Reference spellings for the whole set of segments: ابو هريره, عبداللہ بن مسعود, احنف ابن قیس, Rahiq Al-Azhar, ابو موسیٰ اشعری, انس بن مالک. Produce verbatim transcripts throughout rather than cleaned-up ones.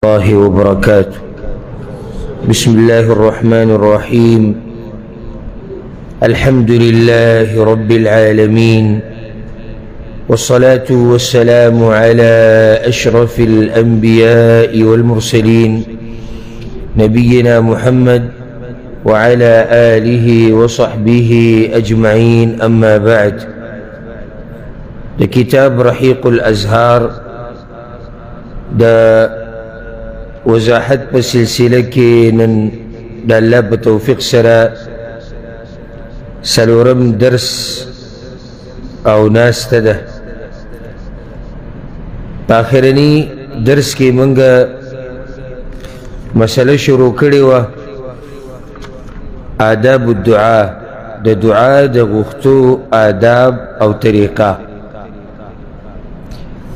الله وبركاته. بسم الله الرحمن الرحيم. الحمد لله رب العالمين، والصلاة والسلام على أشرف الأنبياء والمرسلين، نبينا محمد وعلى آله وصحبه أجمعين. أما بعد، لكتاب رحيق الأزهار دا وزاحت بسلسلة كينن دالله بتوفيق سرا سلورم درس او ناس تده آخرني درس کی منگا مسئلہ شروع کردی و آداب الدعاء، دا دعا دا غختو آداب او طریقہ،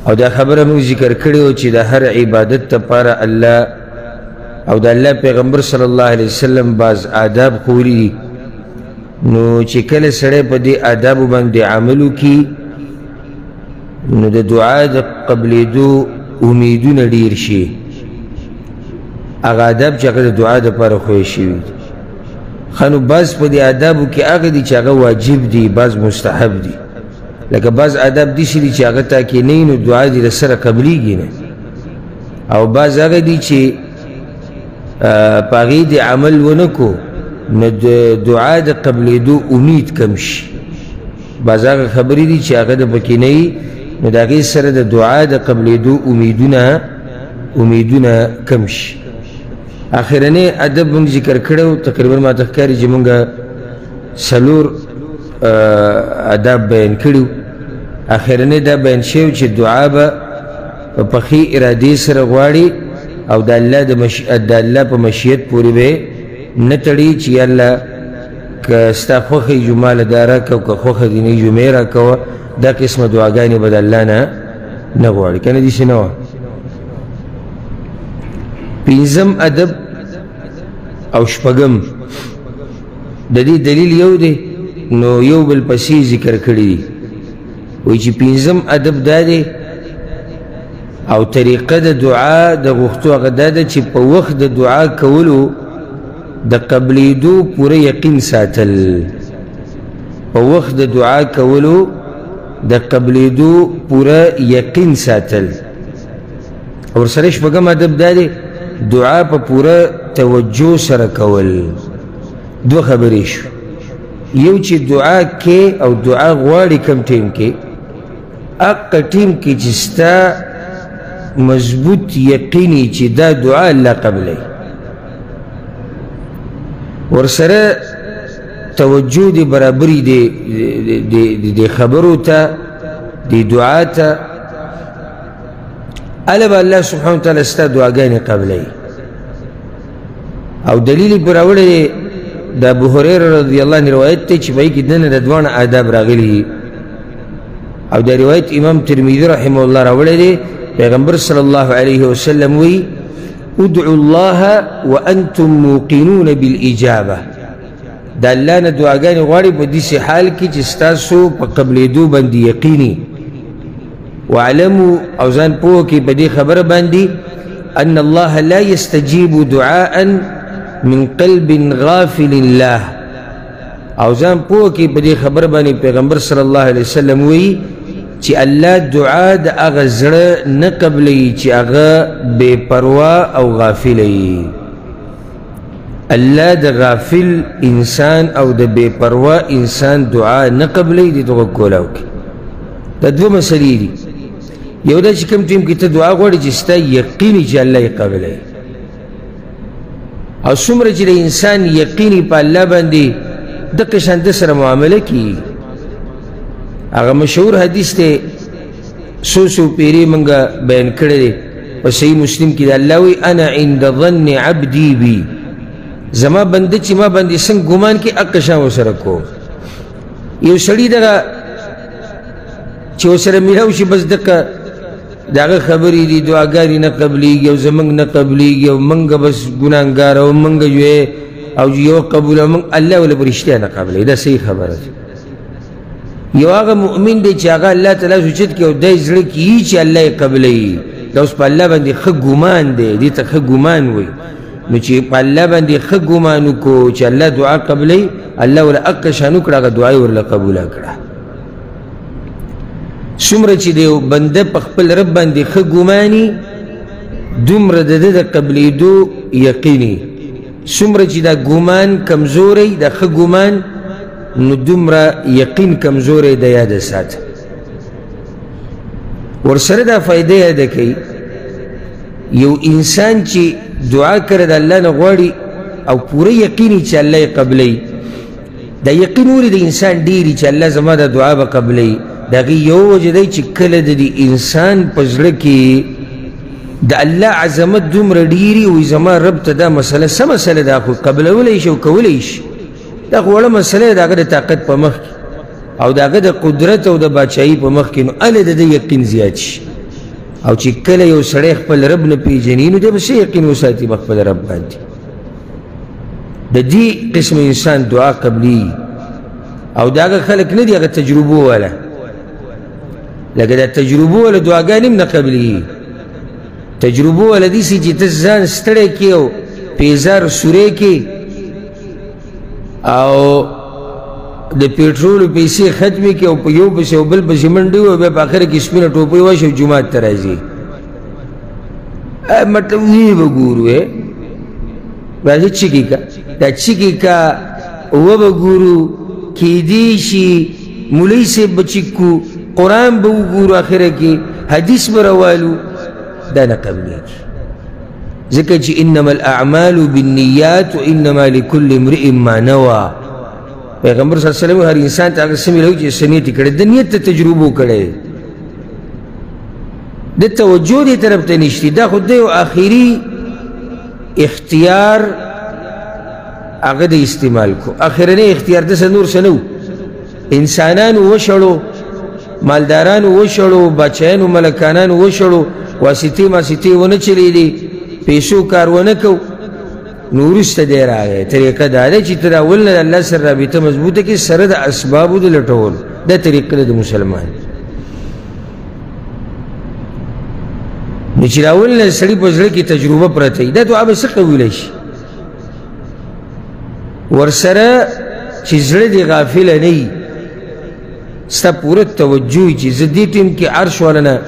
او دا خبره موږ ذکر کړو چې د هر عبادت لپاره الله او د الله پیغمبر صلی الله علیه وسلم باز آداب خوري. نو چې کله سړی په دې آدابو باندې عمل وکړي نو د دعا د قبلېدو امیدونه ډېر شي. هغه آداب چې هغه د دعا دپاره خوی شوي دي، ښه نو باز په دې آدابو کې هغه دي چې هغه واجب دي، باز مستحب دي. لکه بعض آداب دیسی دی چه آغا تاکی نین و دعا دی رسر قبلی گی نه، او بعض آغا دی چه پاغی دی عمل و نکو دعا دی قبلی دو امید کمش. بعض آغا خبری دی چه آغا دی پاکی نین نداغی سر دی دعا دی قبلی دو امیدونا امیدونا کمش. آخرانه آداب منگ ذکر کرده و تقریبا ما تخکاری جه منگا سلور آداب بین کردو. آخرانه دا بین شیو چه دعا با پخی ارادی سر غواری او دا اللہ پا مشیط پوری بے نتڑی چه یا اللہ کستا خوخی جمال دارا کو که خوخی دینی جمیرا کو دا قسم دعاگانی با دا اللہ نغواری کنه دیسی نوا. پینزم ادب او شپگم دا دی دلیل یو دی نو یو بالپسی ذکر کردی وی چی پینزم عدب داده او طریقه دا دعا دا غختو اغا داده چی پا وقت دا دعا کولو دا قبلی دو پورا یقین ساتل. پا وقت دا دعا کولو دا قبلی دو پورا یقین ساتل. اور سرش بگم عدب داده دعا پا پورا توجه سر کول. دو خبریشو، یو چی دعا کے او دعا غواری کم ٹیم کے اقا ٹیم کی جستا مضبوط یقینی چی دا دعا اللہ قبلی، ورسر توجہ دی برابری دی خبرو تا دی دعا تا علا با اللہ سبحانہ وتعالی ستا دعاگانی قبلی. او دلیل براولی دا ابو هريره رضی اللہ عنہ روایت تے چھ بھائی کدن ردوان آداب راغلی. او دا روایت امام ترمذی رحمه اللہ راولے دے پیغمبر صلی اللہ علیہ وسلم وی ادعو اللہ وانتم موقنون بالإجابة. دا اللہ نا دعاگانی غارب دیسی حال کی چستاسو پا قبل دو بندی یقینی وعلمو اوزان پوکی بدی خبر بندی ان اللہ لا يستجیب دعاءً من قلب غافل اللہ. اوزان پوکی پا دی خبر بانی پیغمبر صلی اللہ علیہ وسلم وی چی اللہ دعا دا آغا زر نقبلی چی آغا بے پروا او غافلی. اللہ دا غافل انسان او دا بے پروا انسان دعا نقبلی دی تو کولاو کی. دا دو مسئلی دی، یو دا چی کم تیم کی تا دعا گوڑی جستا یقینی چی اللہ قبلی. او سمر جل انسان یقینی پا اللہ باندی دقشان دسر معاملہ کی. اگر مشہور حدیث تے سو سو پیرے منگا بین کردے و صحیح مسلم کی دا اللہ وی انا عند ظن عبدی بی، زما بندی چی ما بندی سنگ گمان کی اقشان وسرکو. یو سڑی دا چی وسر ملاو چی بس دقا داغه خبری دی دعاگاری نقبلیگی او زمنگ نقبلیگی او منگ بس گنانگارا او منگ جو ہے او جو یو قبول او منگ اللہ والا برشتہ نقبلی. دا صحیح خبر ہے. یو آغا مؤمن دی چی آغا اللہ تعالی سوچت کیا او دای زرکی چی اللہ قبلی دا اوس په الله باندې ښه ګمان دی، دې ته ښه ګمان وایي. نو چې په الله باندې ښه ګمان وکړو چې الله دعا قبلوي، الله ورله اقه شانو کړه، هغه دعا یې ورله قبوله کړه. څومره چې د یو بنده په خپل رب باندې ښه ګماني دومره د ده د قبلېدو یقیني. څومره چې دا ګمان کمزوری، دا ښه ګمان، نو دومره یقین کمزوری د یاده ساته. ورسره دا فایده یاده کوي، یو انسان چې دعا کړه د الله نه غواړي او پوره یقیني چې الله یې قبلوي، دا یقین ولې د انسان ډېري چې الله زما دا دعا به قبلوي؟ د هغې یو وجه دی چې کله د دې انسان په زړه کې د الله عظمت دومره ډېري وایي زما رب ته دا مسله څه مسله ده، خو قبلولی شي او کولی شي، دا خو وړه مسله ده د هغه د طاقت په مخ کې او د هغه د قدرت او د بادشاهي په مخ کې، نو هله د ده یقین زیات شي. او چې کله یو سړی خپل رب نه پېژني نو دی به څه یقین وساتي په خپل رب باندې. د دې قسم انسان دعا قبلي، او د هغه خلک نه دي هغه تجربو والا، لکه دا تجربو والا دعاګانې هم نه قبلېږي. تجربو والا داسې چې ته ځان ستړی کړې او پیزار سوری کړې او د پېټرولو پیسې ختمې کړې او په یو پسې او بل پسې منډې وهي، بیا په اخره کې سپینه ټوپۍ وشي او جومات ته راځي. مطلب یې به ګورو راځي چکې کا دا چکې کا اوه به ګورو، کېدی شي مولوي صاحب به چکو، قرآن به وګورو، آخره کې حدیث به روالو. دا نه قبلېږي، ځکه چې انما الاعمال بالنیات وانما لكل امرئ ما نوى. پیغمبر صلی الله علیه وسلم هر انسان ته هغه څه ویلي چې څه نیت یې کړی، د نیت ته تجربو کړی، د توجه دې طرف ته نشته. دا خو د یو آخري اختیار هغه دې استعمال کړو، آخرنی اختیار داسې نور څه نه و. انسانانو وشړو، مالدارانو وشړو، بچیانو ملکانانو وشړو، واسطې ماسطې ونه چلېدې، پیسو کار ونه کو. نو وروسته دی راغی. طریقه دا ده چې ته د اول نه د الله سره رابطه مضبوطه کړې، سره د اسبابو د لټولو. دا طریقه ده د مسلمان. نو چې د اول نه سړي په زړه کې تجربه پرته وي، دا دعا به څه قبولی شي. ورسره چې زړه دې غافله نه وي، ستا پوره توجه وي چې زه دې ټیم کې عرش والا نه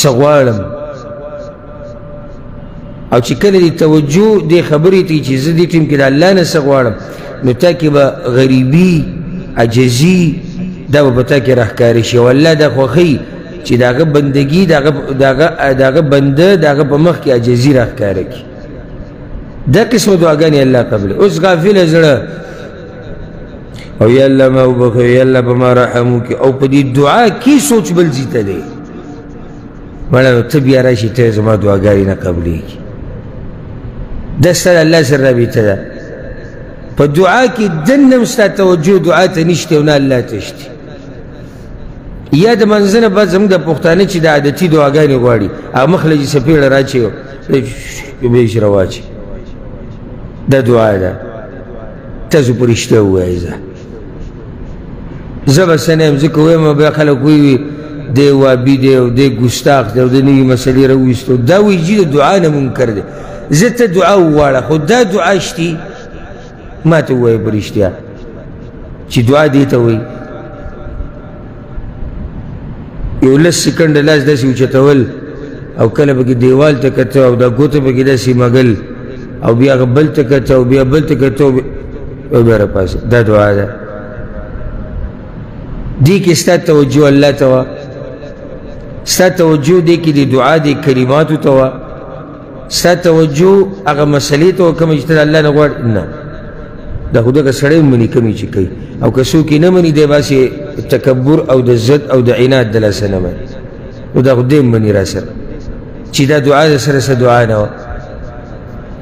څه غواړم، او چې کله دې توجه دې خبرې ته وي چې زه دې ټیم کې د الله نه څه غواړم، نو تا کې به غریبي عجزي دا به په تا کې راښکاره شي. او الله دا خوښوي چې د هغه بندګي د هغه بنده د هغه په مخ کې عجزي راښکاره کړي. دا قسمه دعاګانې الله قبلوي. اوس غافله زړه او یا اللہ ما بخو یا اللہ بما رحمو کی او پا دی دعا کی سوچ بل زیتا دے مانا تب یارا شی تیز ما دعا گاری نا قبلی کی دستا اللہ سر رابیتا دا پا دعا کی دن نمستا توجہ دعا تا نشتے اونا اللہ تشتے. یا دا منزن بعد زمان دا پختانے چی دا عادتی دعا گاری گواری او مخلجی سپیڑ را چی ہو بیش روا چی دا دعا دا تازو پرشتہ ہوا ایزا زب سنیم ذکر ویم و بیا خلق ویوی دے وابی دے و دے گستاخ دے و دے نوی مسئلی رویست و داوی جی دعا نمون کرده زدت دعا ووالا خود دا دعا شتی ما تا ووی برشتیا چی دعا دیتا وی یو لس سکند لاز دا سی اوچتاول او کل پاکی دیوال تا کتا او دا گوتا پاکی دا سی مگل او بیا غبل تا کتا او بیا بل تا کتا او بیا را پاس دا دعا دا دیکھ استا توجہ اللہ توا، استا توجہ دیکھ دی دعا دی کلماتو توا، استا توجہ اگا مسئلی توا کم اجتر اللہ نگوار نا دا خدا کا سڑے منی کمی چکی او کسو کی نمانی دے باسی تکبر او دا زد او دا عناد دلا سنمان او دا خدا منی را سر چی دا دعا دا سر سا دعا ناو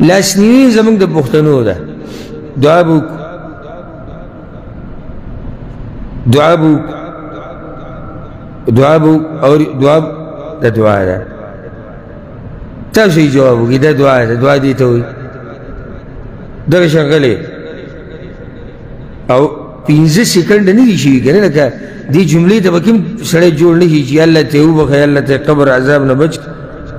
لاسنیوی زمان دا پختنو دا دعا بوک دعا بو دعا بو اور دعا دا دعا دا تب سے ہی جواب ہوگی دا دعا دا دعا دیتا ہوئی در شغلے او پینزہ سیکنڈ نہیں دیشوی کہنے لکھا دی جملے تا بکیم سڑے جوڑ نہیں چی اللہ تے او بخی اللہ تے قبر عذاب نبچ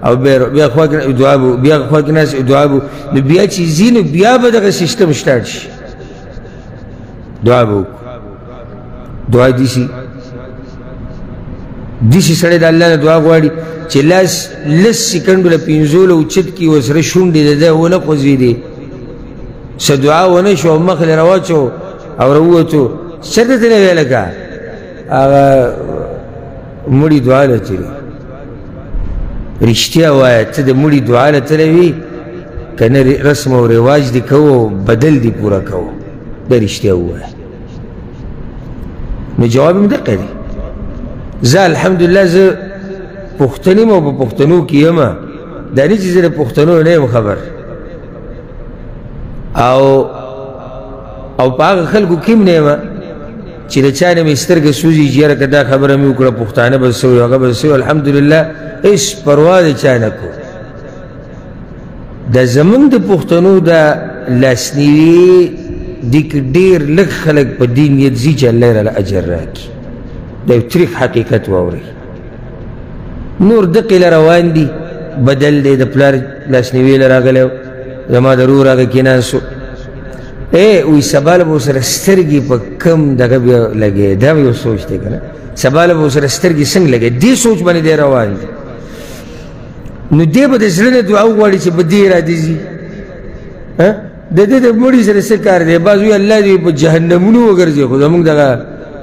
او بیا خواک ادعا بو بیا خواک ناس ادعا بو نبیا چیزی نبیا با دقیق سیستم شتارش دعا بو دعا دیسی دیسی سڑے دا اللہ نا دعا گواری چه لس سکندو لپینزول اوچت کی وسر شون دیده ده اولا قوزوی ده سا دعا ونشو او مخل رواتو او رواتو سردت نوی لکا آغا مڑی دعا لطلی رشتیا وایا تا دا مڑی دعا لطلوی کنا رسم و رواج دی کوا بدل دی پورا کوا دا رشتیا وایا نو جوابم دقا دی زا الحمدللہ زا پختنیم و پا پختنو کیم دانی چیزی را پختنو نیم خبر او او پا آقا خلقو کم نیم چیل چانیم استرگ سوزی جیر کدا خبر امیو کرا پختانه بسوی آقا بسوی الحمدللہ اس پرواد چانکو دا زمان دا پختنو دا لاسنیوی دیکھ دیر لگ خلق پا دینیت زی چا اللہ را لعجر راکی دا یو تریخ حقیقت واوری نور دقی لروان دی بدل دی دا پلار لاسنوی لراغلیو زما درور آگا کناسو اے اوی سبال بوسر سترگی پا کم دا بیا لگے دا یو سوچ دی کنا سبال بوسر سترگی سنگ لگے دی سوچ بانی دی روان دی نو دی با دسلن دعاو واری چی با دی را دیزی دا دی دا موڑی سر سکار دی بازوی اللہ دی پا جہنمونو وگرزی خود امونگ دا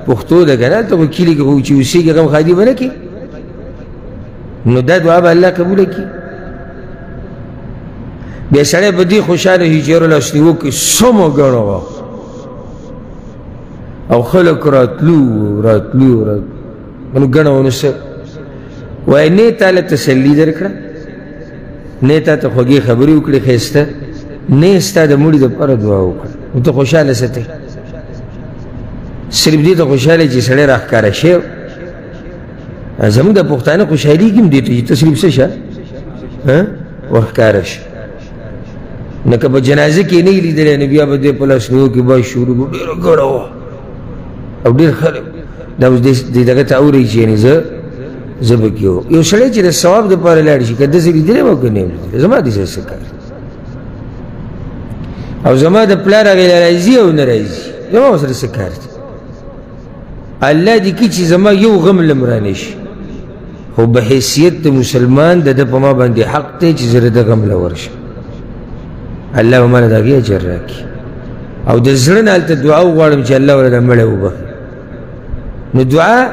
پختو دا گنا تا کوئی کیلی که کوئی چیوسی که کم خادی بنا کی نو دا دعا با اللہ قبول کی بیا سڑے با دی خوشان هیچیر اللہ اسنیو که سمو گنا او خلق راتلو راتلو منو گنا و نسر و ای نیتا لتسلی در کرا نیتا تا خوگی خبری اکڑی خیستا نیستا دا مولی دا پر دعا اکڑا او تا خوشان ستے صرف دیتا خوشحالی چی سڑے راک کارا شیو زمان دا پختانا خوشحالی کم دیتا جی تصریف سے شا وقت کارا شا نکا با جنازہ کی نہیں لی دلے نبی آبا دے پلاس نیو کی باش شروع با دیر گڑا ہوا او دیر خلق دا اس دیتا گتا او رہی چینی زبکی ہو یو سڑے چی دا ثواب دا پارا لاری شی کدہ سری دلے باکر نیم لیتا زمان دیسا سکار او زمان دا پلار آگی لرائزی او نرائزی زمان سر سکار دی اللہ دی کی چیز ما یو غم لمرانش خو بحیثیت دا مسلمان دا دا پا ما باندی حق تے چیز را دا غم لورش اللہ و مانا دا گیا جر راکی او دا زرن آلتا دعاو غارم چی اللہ و را دا ملو با نو دعا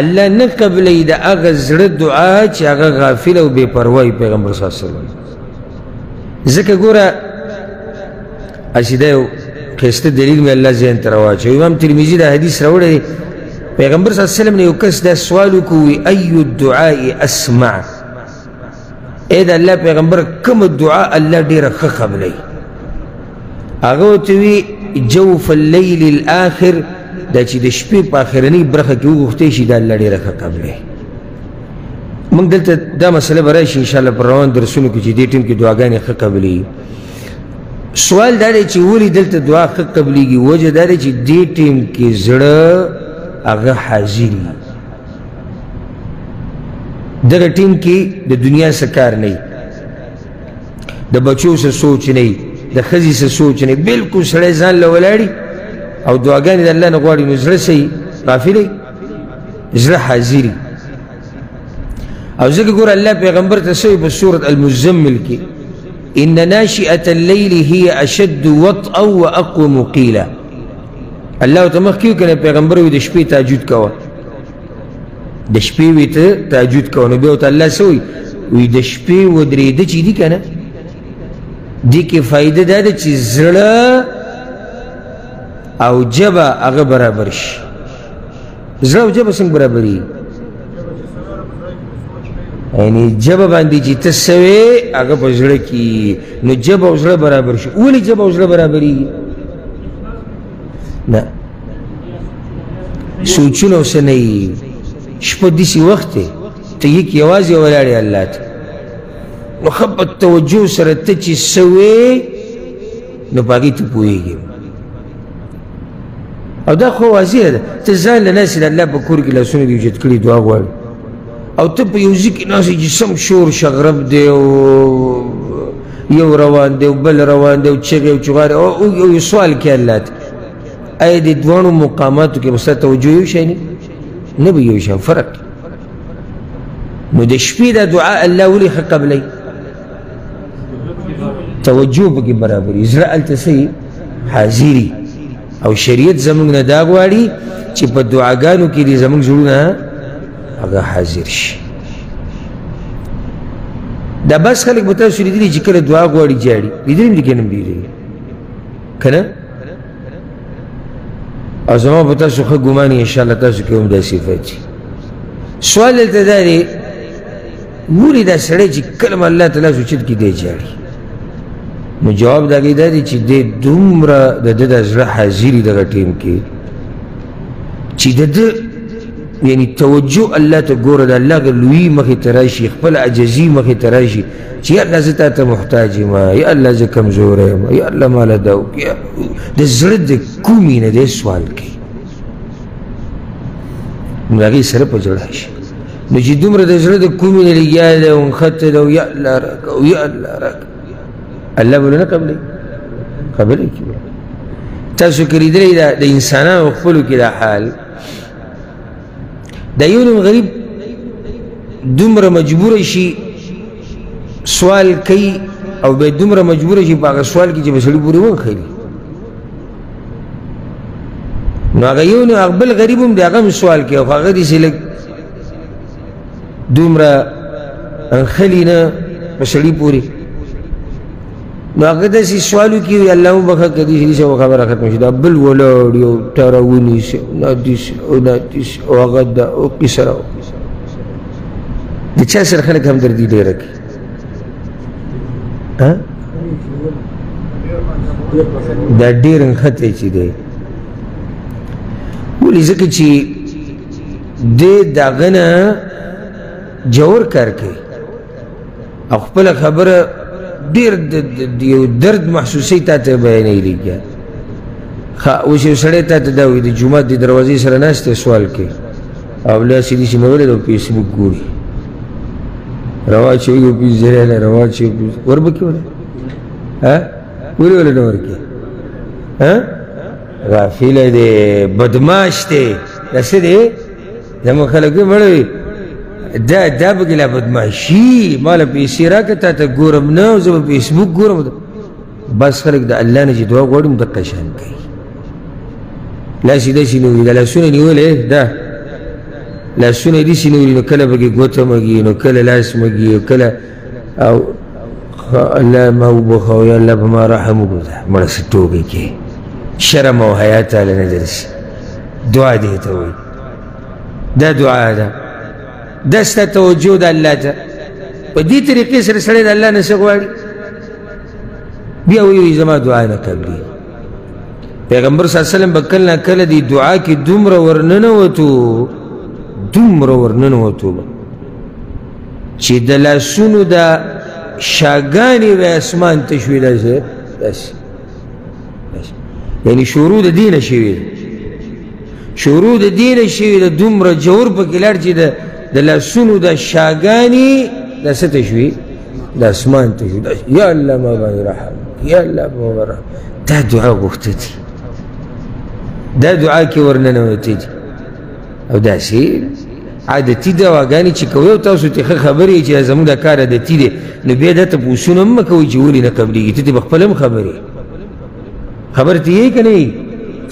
اللہ نقبلی دا آغا زر دعا چی آغا غافل و بے پروائی پیغمبر صلی اللہ علیہ وسلم ذکر گورا اسی دایو خیست دلیل میں اللہ ذہن تروا چاہیے امام ترمیزی دا حدیث روڑا ہے پیغمبر صلی اللہ علیہ وسلم نے اکس دا سوالو کوئی ایو دعائی اسمع اے دا اللہ پیغمبر کم دعا اللہ دیر خخب لئی اگوتوی جوف اللیل الاخر دا چی دا شپی پا آخرانی برخ کیوں گفتیشی دا اللہ دیر خخب لئی منگ دلتا دا مسئلہ برایش انشاءاللہ پر روان درسونو کچی دیتیم کی دعاگانی خخب لئی سوال دارے چی اولی دلتا دعا خق قبلی گی وجہ دارے چی دی ٹیم کی زڑا اغا حاضری در ٹیم کی در دنیا سکار نہیں در بچوں سے سوچ نہیں در خزی سے سوچ نہیں بلکل سڑے زان لولاری او دعاگانی در اللہ نگواری نزر سی غافلی زر حاضری او ذکر گور اللہ پیغمبر تسوی بسورت المزمل کی ان ناشئة الليل هي اشد وطئا واقوم قیلا اللہ تمخ کیوں کنے پیغمبر وی دشپی تاجود کوا دشپی وی تاجود کوا نبیو تا اللہ سوی وی دشپی ودری دا چی دی کنا دی که فائدہ دا دا چی زرلا او جبا اغا برابرش زرلا او جبا سنگ برابری یعنی جب باندی چی تسوی آگا پا زرکی نو جب اوزر برابر شو اولی جب اوزر برابری نا سوچون او سنی شپا دیسی وقت تا یک یوازی ولاری اللہ تا نو خبت توجه سر تا چی سوی نو پاکی تا پوئی گی او دا خواہ وزیر دا تا زان لناسی دا اللہ پا کور کی لسونو دیو جد کلی دعا گوار او ته په یو ځای کې ناسې جسم شور شغرب دی او یو روان دی او بل روان دی او چغې او چغارې او یو سوال کوي الله ته آیا د دواړو مقاماتو کې مستا توجه یو شی نه نه به یو شی فرق نو د شپې دا دعا الله ولې ښه قبلوي توجه پکې برابري زړه هلته څه حاضري او شریعت زموږ نه دا غواړي چې په دعاګانو کې دې زموږ زړونه هغه حاضر شي دا بس خلک به تاسو لیدلي چې کله دعا غواړي جاړي لیدلي مې دي که نه مې لیدلي که نه او زمان با تاسو خود گمانی انشاءاللہ تاسو که هم دا صفت چی سوال دلتا داری مولی دا سڑی چی کلم اللہ تعالی سوچت کی دے جاری نو جواب دا گئی داری چی دے دوم را دا دا دا زرح حاضری دا غٹیم کی چی دا دا یعنی توجه اللہ تا گورا دا اللہ کا لوی مخی تراشی خپل عجزی مخی تراشی چی یا اللہ زتا تا محتاجی ما یا اللہ زتا کمزوری ما یا اللہ مالا داوک یا دا زرد کومی نا دے سوال کی ملاقی سر پا جڑاش نو چی دوم را دا زرد کومی نا لیا دا انخط دا یا اللہ راکا یا اللہ راکا اللہ بولو نا قبلی قبلی کی بولو تاسو کری دلی دا انسانا اخفلو کی دا حال دا یونم غریب دمر مجبور شي سوال کوي او بیا دمر مجبور شي په هغه سوال کې چې به سړي پورې ونښلي نو هغه یو نو هغه بل غریب هم دی هغه هم سوال کوي او خو هغه داسې لږ دومره انښلي نه په سړي پورې نو هغه داسې سوال وکړي الله وبخښه که دې سړي خبره ختمه شي دا بل ولاړ یو تره ونیسي نه داسې او نه داسې او هغه دا او کسره د چا سره خلک همدردي ډېره کوي دا ډېر نښتی چې دی ولې ځکه چې دې د هغه نه ژور کار کوي او خپله خبره دیر یو درد محسوسی تا تا بیانی لگیا خوش یو سڑی تا تا داوی دی جمعات دی دروازی سر ناس تا سوال که اولا سیدی سی مولی دو پیسی بک گوری روا چوی گو پیس زرین روا چوی پیس ور بکی ولی ولی ولی نور که غافیل دی بدماش دی نسی دی زمان خلقوی ملوی دا دا بگلا بدماشی مالا پیسی را کتا تا گورم ناو زبا پیس بک گورم بس خلق دا اللہ نجی دعا گوڑیم دا قشان کئی لاسی دا سی نوری دا لسونه نیوله دا لسونه دی سی نوری نو کلا بگی گوتا مگی نو کلا لاس مگی نو کلا او اللہ ماو بخاو یا اللہ بما رحمو بودا مرس توبی که شرم و حیاتا لندرسی دعا دیتا ہوئی دا دعا دا دستا توجه دا اللہ تا پا دی طریقی سر سڑی دا اللہ نسکواری بیا ویوی زمان دعا نکبلی پیغمبر صلی اللہ علیہ وسلم بکلنا کل دی دعا کی دمر ورننوتو دمر ورننوتو چی دلاسونو دا شاگانی و اسمان تشوید از یعنی شروع دا دین شوید شروع دا دین شوید دمر جور پا کلار چی دا دلسونو دا شاگانی دا ستشوی دا اسمان تشوی یا اللہ مابان رحم یا اللہ مابان رحم دا دعا گفتی دا دعا کی ورننویتی او دا سی عادتی دا واگانی چی کوئی و تاسو تیخ خبری چی ازمون دا کار عادتی دی نبی دا تا پوسون اما کوئی چی ولی نقبلی تی تی بخپلم خبری خبر تی یہی کنی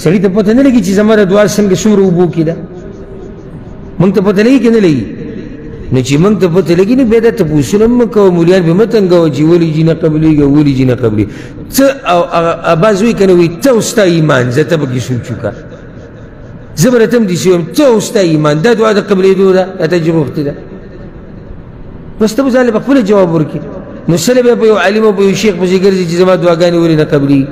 سلی تا پتہ نلگی چیز امارا دعا سنگ سور اوبو کی دا منگ تا پتہ لگی کنی لگی نو چی منگ تا پتہ لگی نو بیدا تا پوسن امکو مولیان پی متنگو چی ولی جی نقبلی گا ولی جی نقبلی تا آبازوی کنوی تا استا ایمان زتا بکی سو چکا زبرتم دیسویم تا استا ایمان دا دعا دا قبلی دو دا اتا جروخت دا بس تا بزالی بقبل جواب برکی نو سلی بیا پیو علیم و پیو شیخ پسی گرزی چیز ما دعاگانی ولی نقبلی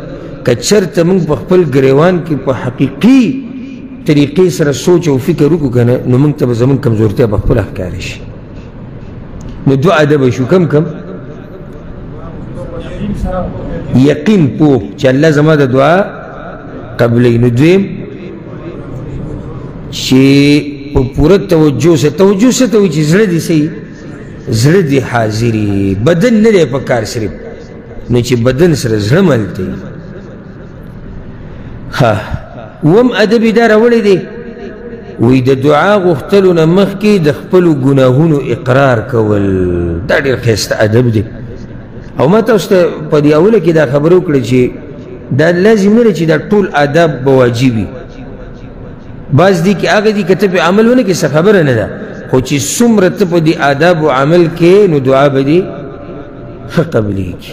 کچر تا منگ بقبل گریوان کی پا حقیقی طریقی سر سوچ و فکر رو کنه نو منگ تا بزمن کم زورتیا بخپل احکارش نو دعا دبشو کم کم یقین پوک چه اللہ زمان دا دعا قبلی نو دویم چه پورا توجہ سے توجہ سے توجہ زردی سی زردی حاضری بدن نرے پکار صرف نوچی بدن سر زرملتی وم عدبی دار اولی دی وی دا دعا غختلو نمخ کی دخپلو گناہونو اقرار کول دا دیر خیست عدب دی او ما تاستا پا دی اولا کی دا خبرو کلی چی دا لازم نرے چی دا طول عدب بواجیبی باز دی که آگا دی کتا پی عمل ہونے کسا خبر ندا خوچی سمرت پا دی آداب و عمل کے نو دعا با دی خقبلی کی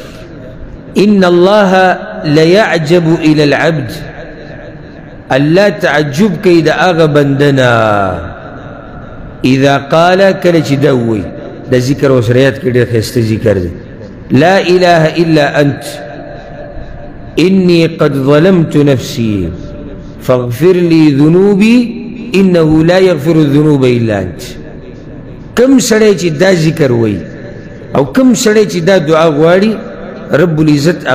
ان اللہ لیعجب الى العبد اللہ تعجب کی دا آغا بندنا اذا قال کلچ دووی دا ذکر و سریعت کردے خیست ذکر دے لا الہ الا انت انی قد ظلمت نفسی فاغفر لی ذنوبی انہو لا یغفر الذنوب الا انت کم سڑے چی دا ذکر ہوئی او کم سڑے چی دا دعا غواری رب العزت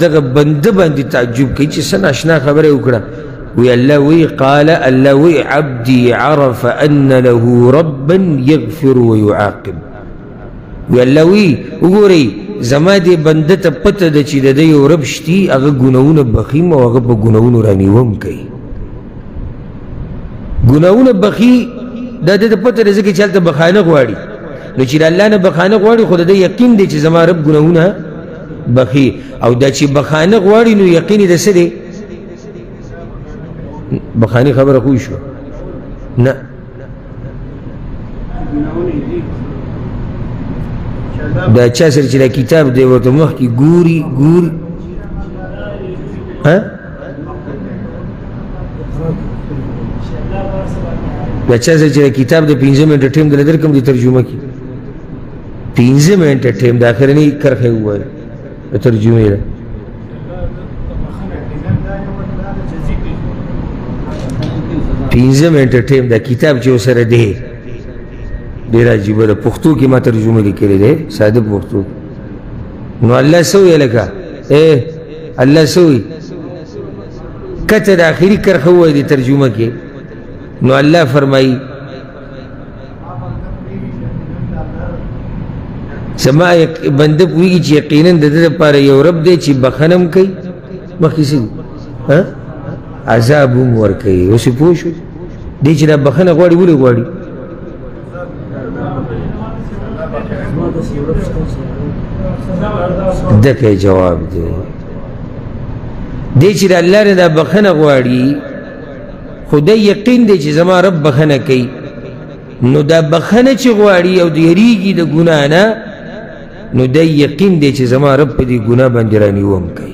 دغا بند باندی تعجب کی چی سن اشنا خبر اکڑا وی اللہ وی قال اللہ وی عبدی عرف ان له ربا یغفر و یعاقب وی اللہ وی اگو رئی زما دی بنده تا پتا دا چی دا دا یو رب شتی اگه گناهون بخیم و اگه با گناهون رانیوام کئی گناهون بخی دا دا پتا رزه که چل تا بخانه گواری نو چی دا اللہ نا بخانه گواری خود دا یقین دی چی زما رب گناهون بخی او دا چی بخانه گواری نو یقین دا سده بخانه خبر خوشو نا دا چا سر چلا کتاب دے ورطا مخ کی گوری گور دا چا سر چلا کتاب دے پینزم انٹرٹیم دے لدر کم دے ترجمہ کی پینزم انٹرٹیم دا آخر نہیں کرخے ہوا ہے ترجمہ دا پینزم انٹرٹیم دا کتاب چو سر دے دیر عجیبہ دا پختو کی ما ترجمہ لکلے دے سادہ پختو نو اللہ سوئی لکا اے اللہ سوئی کتر آخری کرخوا دی ترجمہ کے نو اللہ فرمائی سما بندہ پوئی چی یقیناً دا دا پارا یو رب دے چی بخنم کئی مخی سی عذاب امور کئی اسی پوشو دے چی نا بخن اگواری بولی اگواری دکے جواب دے دے چی دا اللہ نے دا بخن غواری خدا یقین دے چی زمان رب بخن کئی نو دا بخن چی غواری او دی ریگی دا گناہ نا نو دا یقین دے چی زمان رب دی گناہ بندرانی وم کئی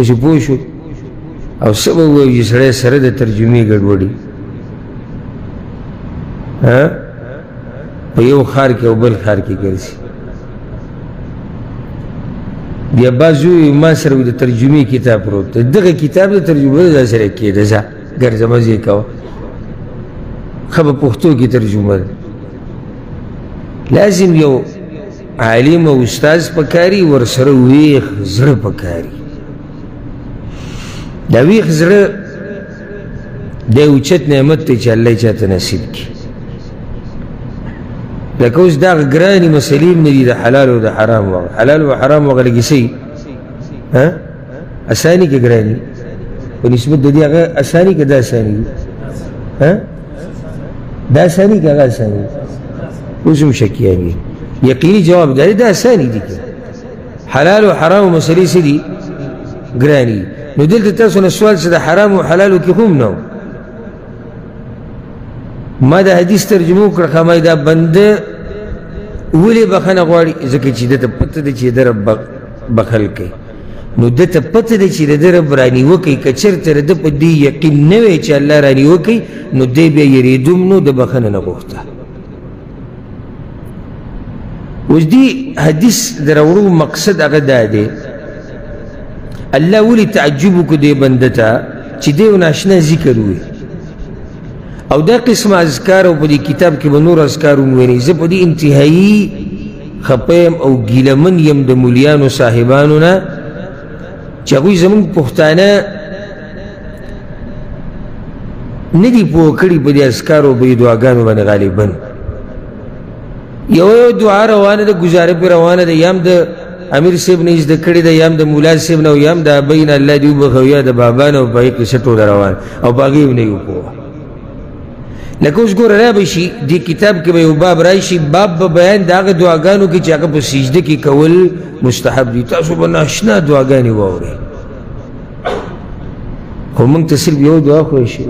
اسی پوشو او سب اوہ جس رہ سرد ترجمی گڑ وڑی ہاں پا یو خار کے او بل خار کے گرسی دیا بازوی ما سر و دا ترجمی کتاب رو دقی کتاب دا ترجمه دا سر اکی دزا گرز مزی کوا خب پختو کی ترجمه دا لازم یو عالم و استاز پکاری ورسر ویخ زر پکاری دا ویخ زر دا اوچت نعمت تی چا اللہ چا تناسیب کی لیکن اس دا گرانی مسئلیم ندی دا حلال و دا حرام وغل حلال و حرام وغل لگی سی آسانی که گرانی و نسبت دا دی آگا آسانی که دا آسانی دا آسانی که آگا آسانی اسم شکی آمین یقینی جواب داری دا آسانی دی که حلال و حرام و مسئلی سی دی گرانی نو دلتا تاسو نسوال سا دا حرام و حلال و کی خوم نو ما دا حدیث ترجمه کرخا ما دا بنده اولی بخن اغواری زکی چیده تا پتده چیده را بخل که نو دته پته دی چې د رب رانی وکي کچر تر د په دی یقین نه وي چې الله رانی وکي نو دی به یریدوم نو د بخنه نه غوښته اوس دی حدیث درورو مقصد هغه دا دی الله ولي تعجب کو دی بنده ته چې دی ناشنا ذکر وي او دا قسم اذکار او په دې کتاب کې به نور اذکار ومني زه په دې انتهایي خپم او ګیلمن یم د مولیانو صاحبانو نه چې هغوی زموږ پښتانه نه دي پوه کړي په دې اذکارو په دې دعاګانو باندې غالبا یو یو دعا روانه ده ګزاره پرې روانه ده یا هم د امیر صاحب نه یې زده کړې ده یا هم د مولا صاحب نه او یا هم د ابۍ نه الله دې وبښو یا د بابا نه او په هغې قصه ټوله روانه او په هغې یې نه یې وپوه لکه اوس ګوره را به شي دې کتاب کې به یو باب راشي باب به بیان د هغه دعاګانو کې چې هغه په سجده کې کول مستحب دي تاسو به ناشنا دعاګانې واورئ خو موږ ته صرف یو دعا خو یې شوې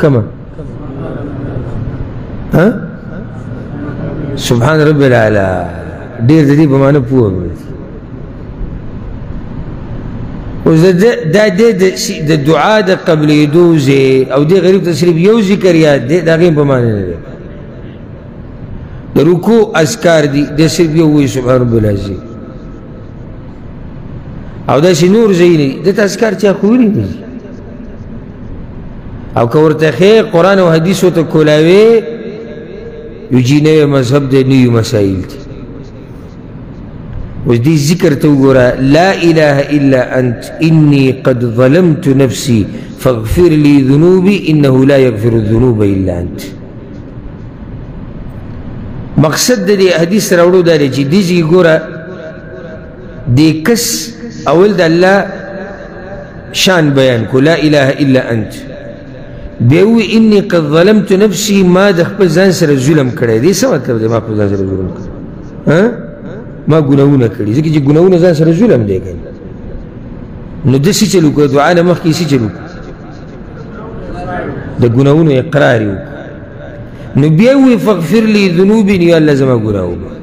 کومه سبحان رب العلا ډېر د دې په معنه پوه اوس دا دې د دعا د قبلېدو ځای او دې غریب ته صرف یو ذکر یاد دی د هغې په معنه نه دی درکو اذکار دی دسی بیوی سبحان رب العظیم او دسی نور زینی دت اذکار چا خوری نیست او کورتخه قرآن و حدیث و تکلاوی یجینه مذهب دی نیو مسائل دی و دی ذکر تو گورا لا اله الا انت انی قد ظلمت نفسی فاغفر لی ذنوبی انه لا یغفر الذنوب الا انت مقصد دی حدیث راوړو دا دی چې دې ځای ګوره دې کس اول د الله شان بیان کو لا اله الا انت بیا ووایي اني قد ظلمت نفسي ما د خپل ځان سره ظلم کړی دی څه مطلب دی ما خپل ځان سره ظلم کړی ما ګناهونه کړي ځکه چې ګناهونه ځان سره ظلم دی نو داسې چل وکړو دعا نه مخکې څه چل وکړو د ګناهونو اقرار یې وکړو نو بیا ووایي فاغفر لي ذنوبي یا الله زما ګناه وبخه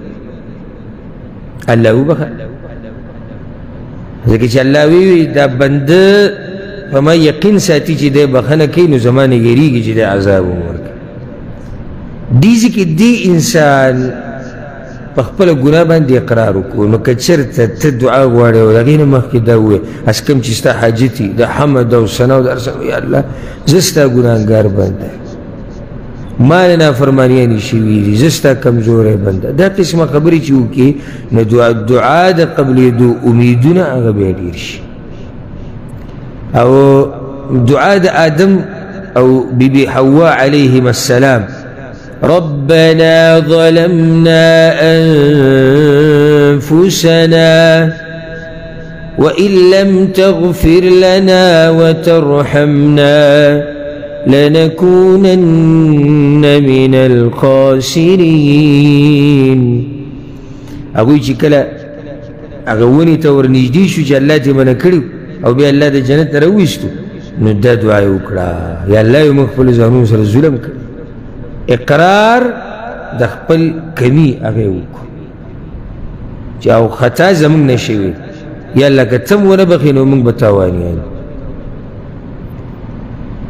الله وبخه ځکه چې الله ویوي دا بنده په ما یقین ساتي چې دی بخنه کوي نو زما نه یېرېږي چې دی عذاب ورکړي دې ځای کې دې انسان په خپله ګناه باندې اقرار وکړو نو که چېرته ته دعا غواړې او د هغې نه مخکې دا ووایې هسې کوم چې ستا حاجت وي د حمد او ثنا او د هر څه یا الله زه ستا ګناهګار بنده مال نافرمانیانی شوي دي زه ستا کمزوری بنده دا قسمه خبرې چې وکړي نو دعا د قبلېدو امیدونه هغه بیا ډېر شي او دعا د آدم او بیبي حوا علیهم السلام ربنا ظلمنا انفسنا وان لم تغفر لنا وترحمنا لنكونن من الخاسرين هغوی چې کله هغه ونې ته ورنږدې شو چې الله ترې منع کړي او بیا الله د جنت نه راوویستو نو دا دعا یې وکړه یا الله یې موږ خپلو ځانونو سره ظلم کړي اقرار د خپل کمي هغه یې وکړو چې او خطا زموږ نه شوې یا الله که ته م ونه بخې نو موږ به تاوانیان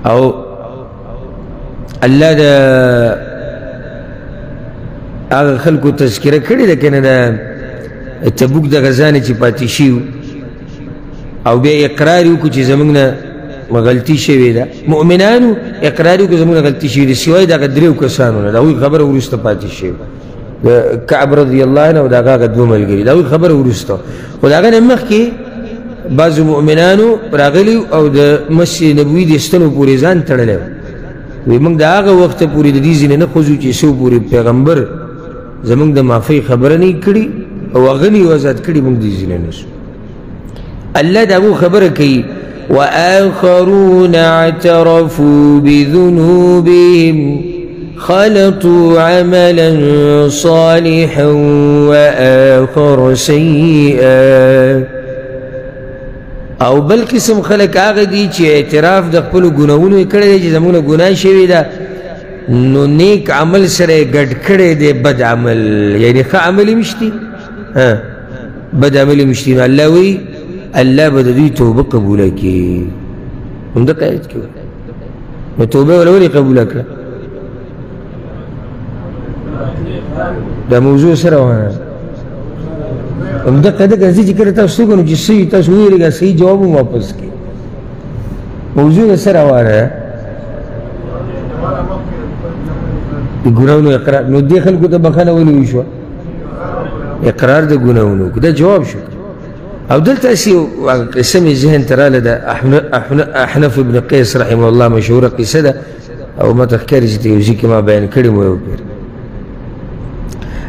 او الله د هغه خلکو تذکره کړې ده که نه د تبوک د غزانې چې پاتې شوي او بیا اقرار یې وکړو چې زموږ نه غلطي شوې ده مؤمنانو اقرار یې وکړو زموږ نه غلطي شوې ده سوای د هغه درېو کسانو نه د هغوی خبره وروسته پاتې شوې د کعب رضی الله عنه او د هغه هغه دوه ملګري د هغوی خبره وروسته خو د هغه نه مخکې بعضو مؤمنانو راغلي او د مسجد نبوي د ستنو پورې ځان تړلی و وی موږ د هغه وخته پورې د دې ځینې نه خوځو چې څو پورې پیغمبر زموږ د معافۍ خبره نه کړي او هغه نه یې ازاد کړي موږ دې ځینې نه شو الله د هغو خبره کوي وآخرون اعترفوا بذنوبهم خلطوا عملا صالحا وآخر سيئا او بل قسم خلق هغه دي چې اعتراف د خپلو ګناهونو یې کړی دی چې زموږ نه ګناه شوې ده نو نیک عمل سره یې ګډ کړی دی بد عمل یعنې ښه عمل یې هم شته بدا ملي مشتيمة اللاوي ألا بدا دي توبة قبولك هم ده قاعد كده ما توبة ولا ولي قبولك ده موضوع سرعة هم ده قاعد كده زي كده تفسيقون جسي تصوير جسي جوابه واپس كي موضوع سرعة گناونو اقرار نو دې خلکو ته بخنه ولې وشوه اقرار د ګناونو دا جواب شو او دلته سي قسم ذهن تراله د احنف ابن قیس رحمه الله مشهوره قصه ده او ما تذکر چې یوزي کې ما بیان کړی مو یو پیر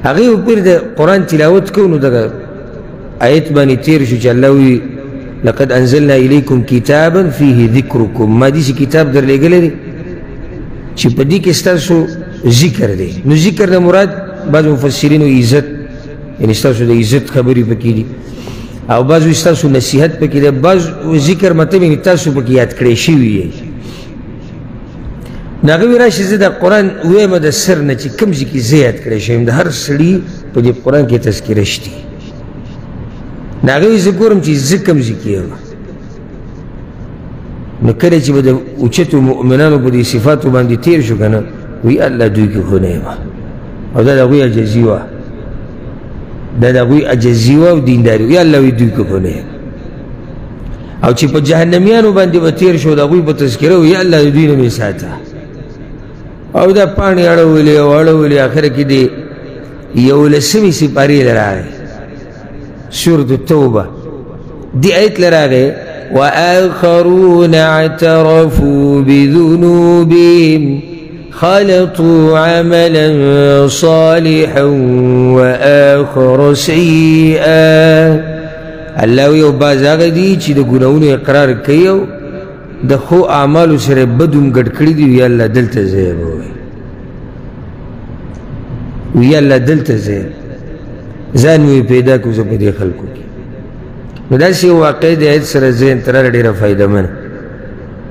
هغه یو پیر د قرآن تلاوت کو نو دغه آیت باندې تیر شو چې الله وي لقد انزلنا اليكم كتابا فيه ذكركم ما دې چې کتاب در لېږلی دی چې په دې کې ستاسو ذکر دے نو ذکر دے مراد بعض مفسرین و عزت یعنی استاسو دے عزت خبری پکی دی او بعض استاسو نصیحت پکی دے بعض ذکر مطلب یعنی تاسو پکی یاد کریشی ہوئی ہے ناغوی راشی زدہ قرآن ویم دا سر نچی کم زکی زیاد کریشی ہوئی دا ہر سری پا دے قرآن کی تذکرش دی ناغوی ذکورم چی زکم زکی ہوئی نو کلی چی با دا اوچت و مؤمنان و با دی صفات و باندی تیر شو کنا وی الله دوی که خونه ما او دا دا غوی عجزیوه دا دا غوی عجزیوه و دینداری وی الله وی دوی که خونه او چی پا جهنمیانو بانده با تیر شو دا غوی پا تذکره وی الله دوی نمی ساته او دا پانی اڑوولی او اڑوولی آخر که دی یو لسمی سپاری لراغه سورة التوبه دی آیت لراغه وآخرون اعترفوا بذنوبهم خلطوا عملا صالحا وآخر سيئا اللہو یو باز آگا دی چی دا گناونو اقرار کئیو دا خو اعمالو سر بدوم گڑ کری دی وی اللہ دلتا زیب ہوئی وی اللہ دلتا زیب زانوی پیدا کو زبادی خلقو کی مداسی واقعی دی آیت سر زین ترار دیرہ فائدہ منہ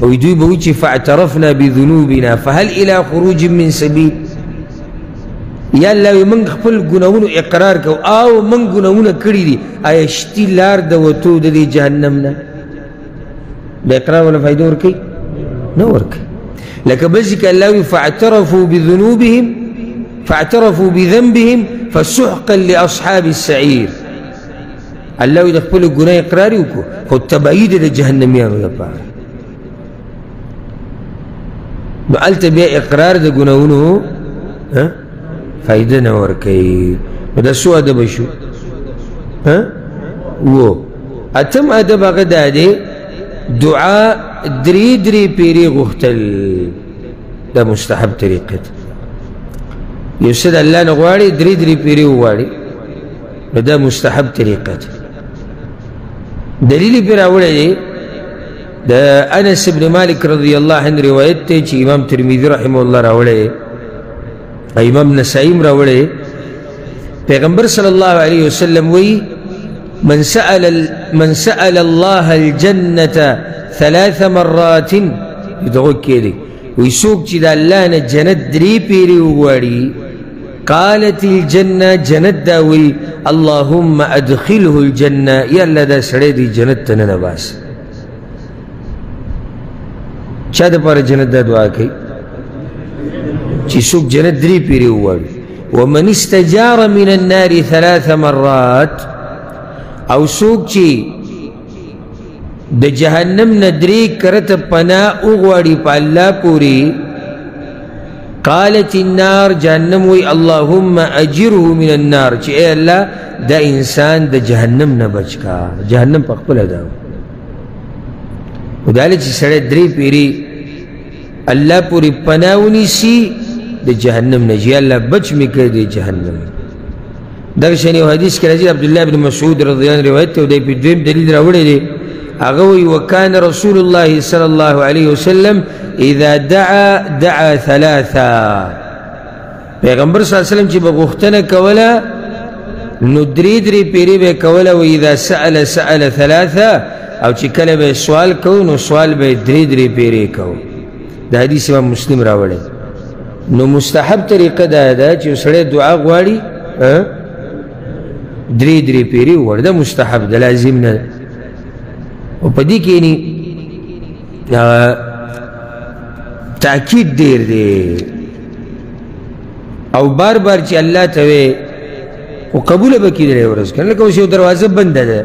ويدوي بويتي فاعترفنا بذنوبنا فهل إلى خروج من سبيل يالا ومن خفل قناون إقرارك أو من قناون كريدي أيشتي لارد وطود دي جهنمنا بإقرار ولا فايدور كي نورك لكن بزك اللاوي فاعترفوا بذنوبهم فاعترفوا بذنبهم فسحقا لأصحاب السعير اللاوي دخفل قناون إقراري وكو خد تبعيد دي جهنميان ويبار نوالتا بیا اقرار دا گناونو فائده نور کئی دا سو عدب شو وو اتم عدب آقا دا دے دعا دری دری پیری غختل دا مستحب طریقت یو سد اللہ نگواری دری دری پیری ہوواری دا مستحب طریقت دلیلی پیر آوڑا دے دا انس ابن مالک رضی اللہ عنہ روایت تے چی امام ترمیذی رحمہ اللہ راوڑے امام نسائیم راوڑے پیغمبر صلی اللہ علیہ وسلم وی من سأل اللہ الجنة ثلاث مرات یدعو کے لئے وی سوک چی دا اللہ نا جنت دری پیری ہوگواری قالت الجنة جنت دا وی اللہم ادخله الجنة یا اللہ دا سڑے دی جنت تنن باس چا دا پارا جنت دا دعا کئی چی سوک جنت دری پیری ہوواری ومن استجار من النار ثلاث مرات او سوک چی دا جہنم ندری کرت پناہ اغواری پا اللہ پوری قالت النار جہنم وی اللہم اجره من النار چی اے اللہ دا انسان دا جہنم نبچ کا جہنم پا اقبل اداو ودالی چی سڑے دری پیری اللہ پوری پناونی سی دے جہنم نجی اللہ بچ مکر دے جہنم درشنی و حدیث کے رضی عبداللہ بن مسعود رضی اللہ عنہ روایت تے دے پی دویم دلیل راوڑے دے اغوي وكان رسول الله صلى الله عليه وسلم اذا دعا دعا ثلاثا. پیغمبر صلی الله علیه وسلم چې بغختنه کوله نو درې درې پیری به کوله، و اذا سأل سأل ثلاثا، او چې کله به سوال کو نو سوال به درې درې پیری کو. دا حدیث امام مسلم راوړی. نو مستحب طریقه دا ده چې سړی دعا غواړي درې درې پیری وغواړي، دا مستحب ده، لازم نه ده. او پا دی که اینی تاکید دیر دی، او بار بار چی اللہ تاوی او قبول بکی دلی ورز کن، لکه اوش یو دروازه بنده ده،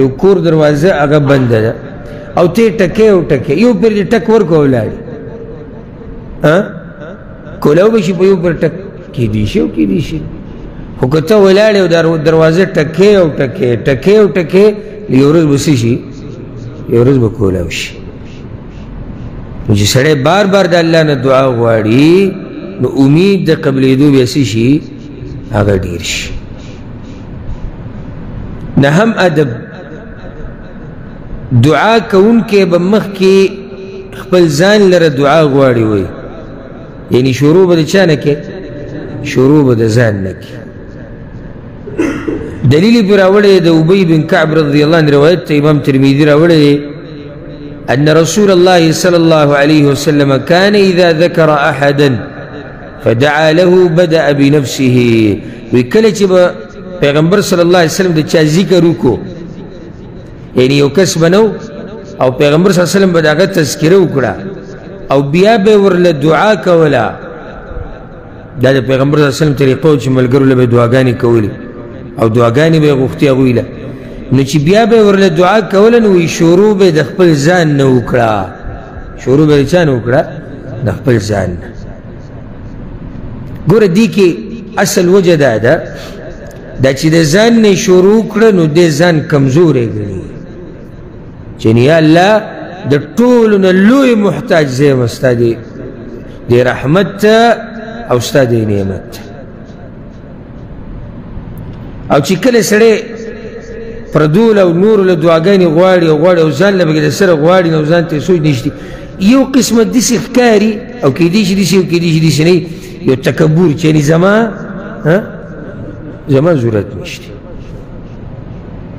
یو کور دروازه اگه بنده ده، او تی تکه او تکه یو پر دی تک ورکو اولادی کولاو بشی پا یو پر تک کی دیشه او کی دیشه حکتا اولادی او دروازه تکه او تکه تکه او تکه یو روز بسی شی یو روز بکولاو شی. مجھے سڑے بار بار دا اللہ نا دعا غواری نو امید دا قبل دو بیسی شی آگا دیر شی. نا ہم ادب دعا کون کے بمخ کی خپل زان لر دعا غواری وی، یعنی شروع با دا چا نکے، شروع با دا زان نکے. دلیلی پر اوڑے دا عبی بن کعب رضی اللہ عنہ روایت تا امام ترمیدی راوڑے ان رسول اللہ صلی اللہ علیہ وسلم کان اذا ذکر احدا فدعا له بدأ بنفسه. وکل چی با پیغمبر صلی اللہ علیہ وسلم دا چا ذکرو کو، یعنی یو کس بنو او پیغمبر صلی اللہ علیہ وسلم با داگا تذکرو کرا او بیا بے ورل دعا کولا، دا دا پیغمبر صلی اللہ علیہ وسلم طریقو چی ملگرو لبے دعاگانی کولی او دعاگانی بے غفتی اغویلہ. نو چی بیا بے ورلہ دعا کولا نوی شروع بے دخپل زان نوکڑا، شروع بے چا نوکڑا دخپل زان. گورا دی که اصل وجہ دا دا دا چی دا زان نی شروع کرا نو دے زان کمزور اگلی، چنی یا اللہ دا طولن اللوی محتاج زیم استا دی دی رحمت تا او استا دی نعمت تا. او چی کل سڑے پردول او نور لدعاگانی غواری او غواری او زان لبگی لسر غواری او زان تیسوج نشتی. یو قسمت دیسی خکاری او که دیشی دیسی او که دیشی دیسی نی یو تکبور، چینی زمان زمان ضرورت نشتی،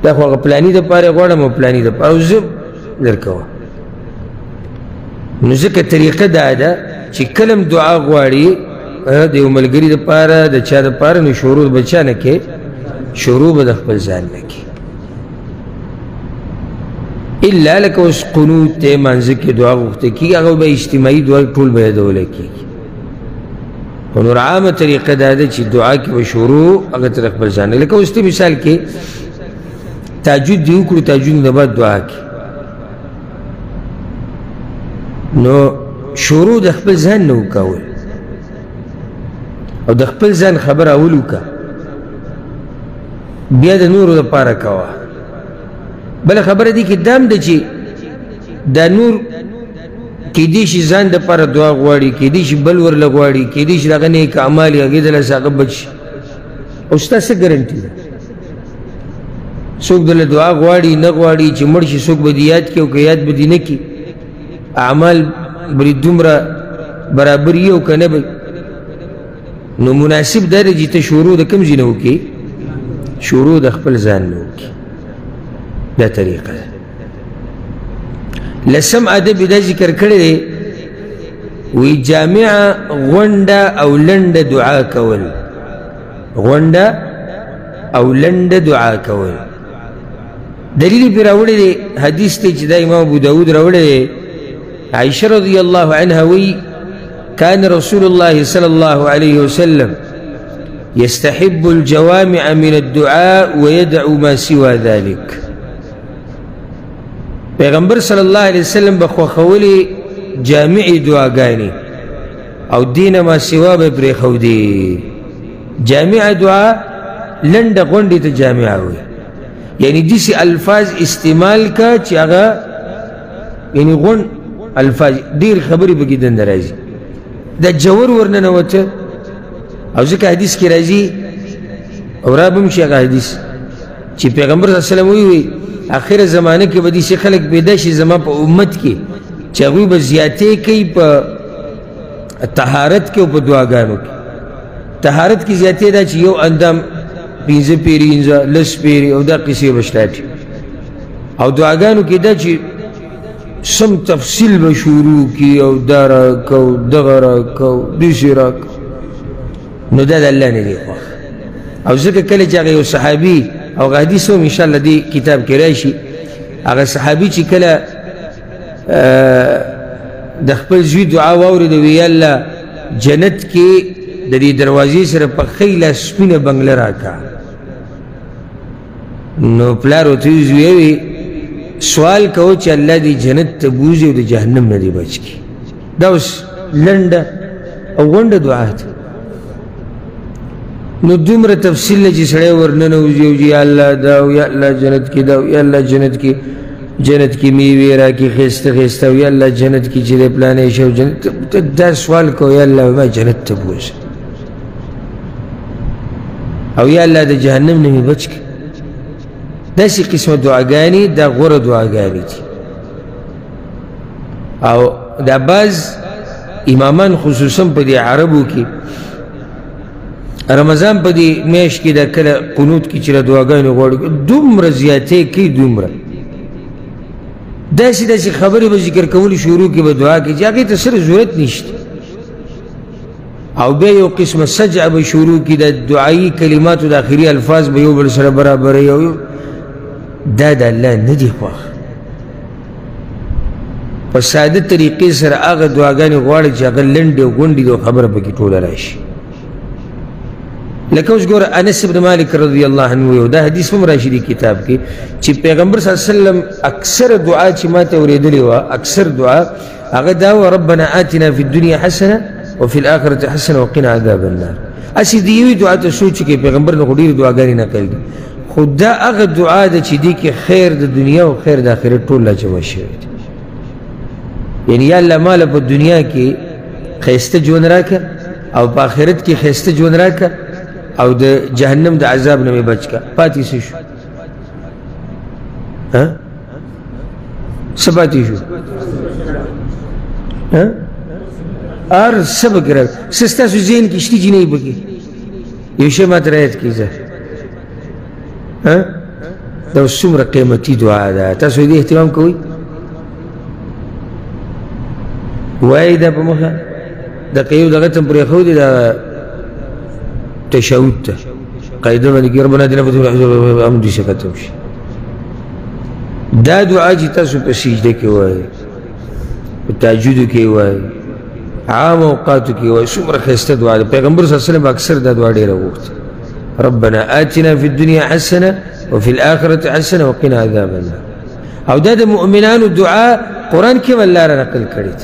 دا خواقا پلانی دا پاری غوارم او پلانی دا پاری او زم لرکوا. نو زکر طریقه دا دا چی کلم دعا غواری دیو ملگری دا پاری دا چا دا پاری نو شورو دا بچا نکے، شروع بدخ پر زان نکی. اللہ لکا اس قنوط تے منزک دعا گفتے کی اگر با اجتماعی دعا طول بے دولے کی انہوں عام طریقہ دادا چی دعا کی و شروع اگر ترخ پر زان نکی. لکا اس تے مثال کے تاجود دیو کرو، تاجود نبات دعا کی نو شروع دخ پر زان نو کاول او دخ پر زان خبر اولو کا بیا دا نور دا پارا کوا. بلا خبر دی که دام دا چی دا نور که دیش زان دا پارا دعا گواری، که دیش بلور لگواری، که دیش لگن ایک عمالی اگیدل ساقب بچ اوستا سا گرنٹی دا سوک دل دعا گواری نگواری چی مرشی سوک با دی یاد کیاو که یاد با دی نکی، اعمال بری دوم را برابر یو که نبی. نو مناسب دار جی تا شورو دا کم زینو که شروع د خپل ځان نوکی. دا طریقه ده. لسم ادب دا ذکر کرده وی جامعه غونده او لنده دعا کول، غونده او لنده دعا کول. دلیل پی راوڑه ده حدیث ته چی دا امام ابو داود راوڑه ده عائشه رضی اللہ عنہ وی کان رسول اللہ صلی اللہ علیہ وسلم يستحب الجوامع من الدعاء ويدعو ما سوى ذلك. پیغمبر صلی اللہ علیہ وسلم بخوخولی جامعی دعا گانی او دین ما سوا بپری خودی. جامع دعا لند غنڈی تا جامعہ ہوئی، یعنی دیسی الفاظ استعمال کا چی اگا یعنی غن الفاظ دیر خبری بکی دن درازی دا جور ورننواتا. او ذکر حدیث کی رازی او رابم شیخ حدیث چی پیغمبر صلی اللہ علیہ وسلم ہوئی آخر زمانه که با دیسی خلق پیدا شی زمان پا امت کی چاگوی با زیاده کئی پا طهارت کی و پا دعاگانو کی. طهارت کی زیاده دا چی یو اندام پینزه پیری انزا لس پیری او دا قصه بشتا چی او دعاگانو کی دا چی سم تفصیل بشورو کی او دا را کو دغا را کو دیسی را کو نو دا دا اللہ ندی خواخ. او ذکر کل چاگه یو صحابی او غادیس هم انشاءاللہ دی کتاب کرایشی اگر صحابی چی کل دخپل زوی دعا واری دوی اللہ جنت کے دی دروازی سر پا خیلہ سپین بنگل راکا نو پلا رو توی زویوی سوال کهو چی اللہ دی جنت تبوزی و دی جہنم ندی بچ کی داوس لند او گوند دعا تا نو دومره تفصیل چې سړی ورننه وځي او یا الله دا او یا الله جنت کې دا او یا الله جنت کې جنت کې میوې راکړي ښایسته ښایسته او یا الله جنت کې چې دی پلانی شی او جنت ته دا سوال کوو یا الله ما جنت ته بوځه او یا الله د جهنم نه مې بچ کړه. داسې قسمه دعاګانې دا غوره دعاګانې دي او دا بعض امامان خصوصا په دې عربو کې رمضان پا دی میش کی دا کل قنوت کی چلا دعاگاہ نگوڑی دومر زیادتے کی دومر داسی داسی خبری با ذکر کولی شروع کی با دعا کی جاگی تا سر ضرورت نیشتی او بیا یو قسم سجع با شروع کی دا دعایی کلمات و دا آخری الفاظ با یو برسر برابر یو دا دا اللہ ندی خواہ پا سادت طریقی سر آغا دعاگاہ نگوڑی جاگا لندی و گوندی دا خبر پا کی طول راشی. لکه اوس ګوره انس بن مالک رضی الله عنه یو دا حدیث هم راشدي کتاب کې چې پیغمبر صلی الله علیه وسلم اکثر دعا چې ماته اورېدلې وه اکثر دعا هغه دا وه ربنا آتنا فی الدنیا حسنه وفي الآخرة حسنه وقنا عذاب النار. هسې د یوې دعا ته سوچ کې پیغمبر نه خو ډېرې دعاګانې نقل دي خو دا هغه دعا ده چې دې کې خیر د دنیا او خیر د آخرت ټول راجمع شوی دی. یعنې یا الله ماله په دنیا کې ښایسته ژوند راکړه او په آخرت کې ښایسته ژوند راکړه او دا جہنم دا عذاب نمی بچ کا پاتی سے شو سپاتی شو اور سب کرا سستا سو زین کشتی جی نہیں بکی یو شمات رایت کی زہر دا سمر قیمتی دعا دا تا سو دی احتمام کوئی وائی دا پا مخا دا قیو دا غتم پر خود دا تشاوت تا قائده من دیگه ربنا دینا فتح الحضور امدی سفتم شی دا دعا جی تاسو پا سجده که وای پا تاجودو که وای عام اوقاتو که وای سمر خسته دعا دا پیغمبر صلی اللہ علیہ وسلم اکثر دا دعا دیره وقت ربنا آتنا فی الدنیا حسنه وفی الاخرت حسنه وقنا عذاب الله. او دا دا مؤمنانو دعا قرآن کم اللہ را نقل کرد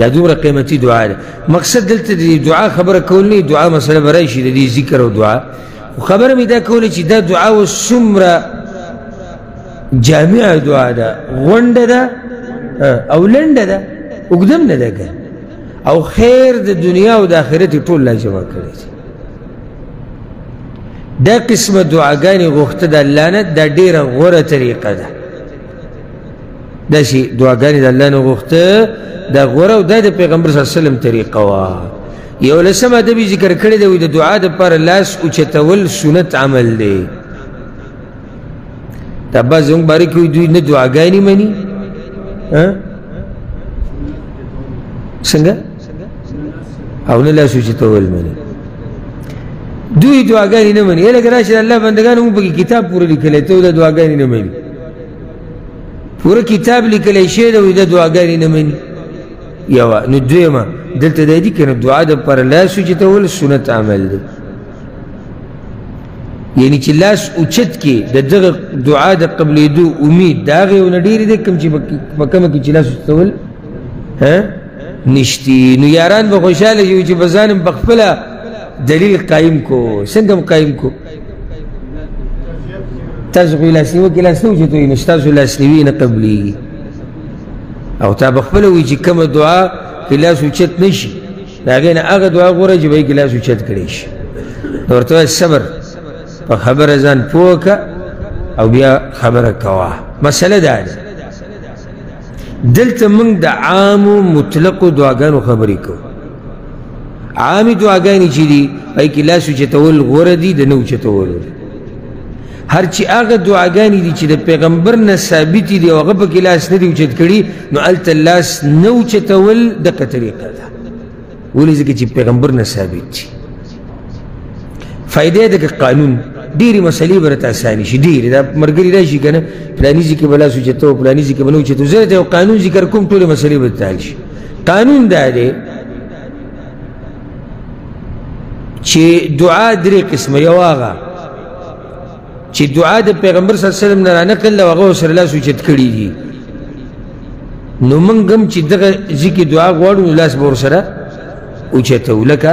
دا دومره قیمتی دعا ده. مقصد دلته دی دعا خبره کول نه دعا مسله برای شي دی ذکر او دعا خبره مې دا کوله چې دا دعا او څومره جامعه دعا ده غونډه ده او لنډه ده اوږده نه ده او خیر د دنیا او د آخرت ټول لاجمع کړی دي. دا قسمه دعاګانې غوښته د الله نه دا ډېره غوره طریقه ده. داسې دعاګانې د الله نه غوښته دا غوره و دا دا پیغمبر صلی اللہ علیہ وسلم طریقہ و یو لسم عدبی ذکر کرده و دا دعا دا پار لاس اچتول سنت عمل دے تا باز اونگ باری کوئی دوی نا دعاگانی منی سنگا او نا لاس اچتول منی دوی دعاگانی نمانی یا لکر راشد اللہ بندگان اونگ پاکی کتاب پورا لکلے تو دا دعاگانی نمانی پورا کتاب لکلے شید و دا دعاگانی نمانی یوا نو دوی ما دلتا دا دی که دعا دا پر لاس اچتا ول سنت عمل دی یعنی چی لاس اچت که دا دعا دا قبل دو امید داغی و ندیری دی کم چی مکمه که چی لاس اچتا ول نشتی نو یاران با خوشحاله جو چی بزانم بخفلا دلیل قائم کو سنگم قائم کو تاسو خوی لاس نیوه که لاس نو چی توی نشتاسو لاس نیوی نقبلی او تا بخبلوی چی کم دعا کلاس اچت نشی لاغین آغا دعا غوره جبایی کلاس اچت کریش نورتوی صبر پا خبر ازان پوکا او بیا خبره کوا مسله دا ده دلته موږ د عامو مطلقو دعاګانو خبرې کوو. عامې دعاګانې چې دي هغې کې لاس اوچتول غوره دي د نه اوچتولو دي. هر چې هغه دعاګانې دي چې د پیغمبر نه ثابتې دي او هغه پکې لاس نه دي اوچت کړي نو هلته لاس نه اوچتول دقه طریقه ده. ولې ځکه چې پیغمبر نه ثابت دي. فایده یې ده که قانون ډېرې مسلې به راته اسانې شي، ډېرې دا ملګري راشي که نه فلاني ځای کې به لاس اوچتو فلاني ځای کې به نه اوچتو، زه درته یو قانون ذکر کوم ټولې مسلې به درته حل شي. قانون دا دی چې دعا درې قسمه، یو هغه چې دعا د پیغمبر صلی الله علیه وسلم نه رانقل ده او هغه ورسره لاس اوچت کړي دي، نو موږ هم چې دغه ځای کې دعا غواړو نو لاس به ورسره اوچتو. لکه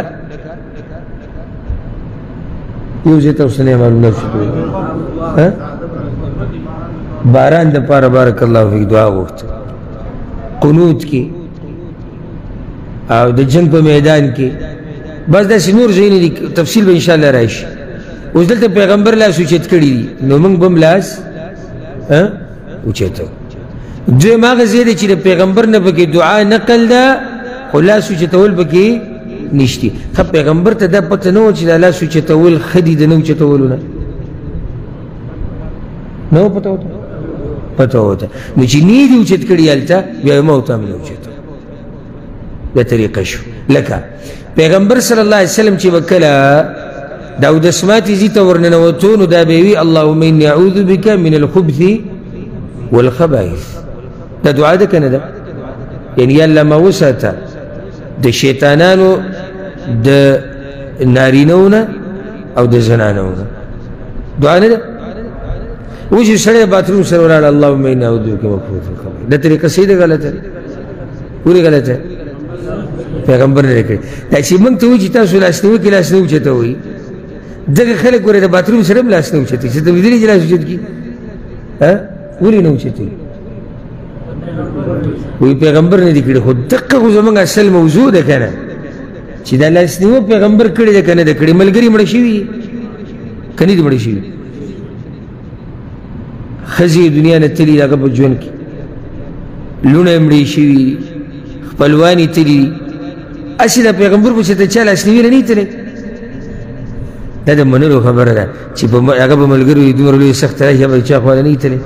یو ځای ته اوسنی معلومه شو باران د پاره بارک الله فیک دعا غوښته قنوت کې او د جنگ په میدان کې، بس داسې نور ځایونه دي تفصیل به انشاءالله راشي. اوس دلته پیغمبر لاس اوچت کړي دي نو موږ به هم لاس اوچتو. دویم هغه ځای دی چې د پیغمبر نه پکې دعا نقل ده خو لاس اوچتول پکې نشتی. خب پیغمبر ته دا پته نه وه چې دا لاس اوچتول ښه دي د نه اوچتولو نه نه وه پته ورته پته ورته، نو چې نه یې دي اوچت کړي هلته بیا یې مه ورته هم نه اوچتو. دا طریقه شو. لکه پیغمبر صلی الله علیه وسلم چې به کله د اودس ماتي ځي ته ورننوتو نو دا به یې وي اللهم انی اعوذ بک من الخبث والخبائث. دا دعا ده که نه ده؟ یعنې یا الله ما وساته د شیطانانو د نارینونه او د زنانونه. دعا نه ده اوس یو سړی باتروم سره ولاړ اللهم انا اعوذ بک من الخبث والخبائث، دا طریقه صحیح ده غلطه ده؟ پورې غلطه پیغمبر نه کړي. دا چې موږ ته وایي چې تاسو لاس نه وکړي لاس نه اوچته وایي، دغه خلک ګورئ د باتروم سره هم لاس نه اوچتوي. چې ته ویدلې چې لاس اوچت کړي ولې نه اوچتوي؟ وی پیغمبر نه دي کړي. خو دقه خو زموږ اصل موضوع ده که نه چې دا لاس نیوه پیغمبر کړی ده که نه ده کړي؟ ملګري مړه شوي که نه دي مړه شوي؟ ښځې دنیا نه تلي هغه په ژوند کې، لوڼه یې مړې شوي، خپلوان یې تلي دي. هسې دا پیغمبر به چې ته چا لاس نیوي نه نه تلی. دا د منلو خبره ده چې هغه به ملګري وي دومره لوی سخت راشي هغه به چا خوا نه وي تلی.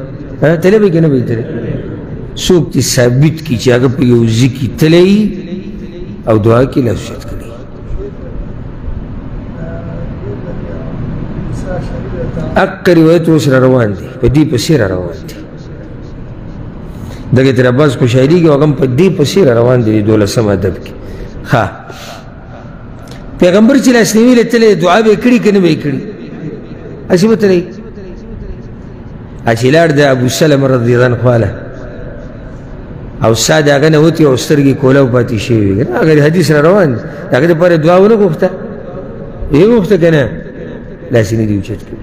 تلی به که نه به یې تلی؟ څوک دې ثابت کړي چې هغه په یو ځای کې تلی او دعا کې لاس اوچت کړي. اکه روایت اوس را روان دي، په دې پسې را روان دي. دغه تر عباس کوشیري کې هغه هم په دې پسې را روان دي دولسم ادب کې. ښه پیغمبر چې لاس نیوي تلی دعا به یې کړي که نه به یې کړي؟ هسې به تلی. هسې لاړ د ابوسلمه رضي الله عنه خواله او ساده هغه نه وتي او سترګې کوله او پاتې شوي وي. هغه د حدیث را روان دي. د هغه دپاره یې دعا ونه غوښته، یې غوښته که نه لاس یې نه دي اوچت کړي.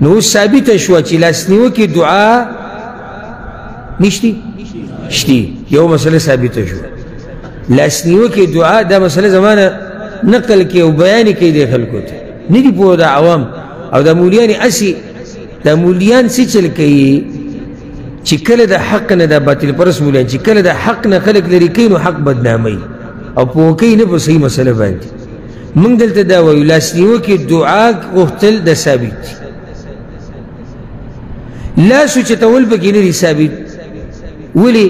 نو اوس ثابته شوه چې لاس نیوه کې دعا نشتي شتي. یو مسله ثابته شوه لاس نیوه کې دعا. دا مسله زمانه نقل کې او بیانې کوي دې خلکو ته، نه دي پوه دا عوام او دا مولیان یې هسې دا مولیان څه چل کوي چې کله د حق نه د باطل پرس مولیان چې کله د حق نه خلک لرې کوي نو حق بدناموي او پوه کوي نه په صحیح مسله باندې. موږ دلته دا وایو لاس نیوه کې دعا غوښتل د ثابت دي، لاس اوچتول پکې نه دي ثابت. ولې؟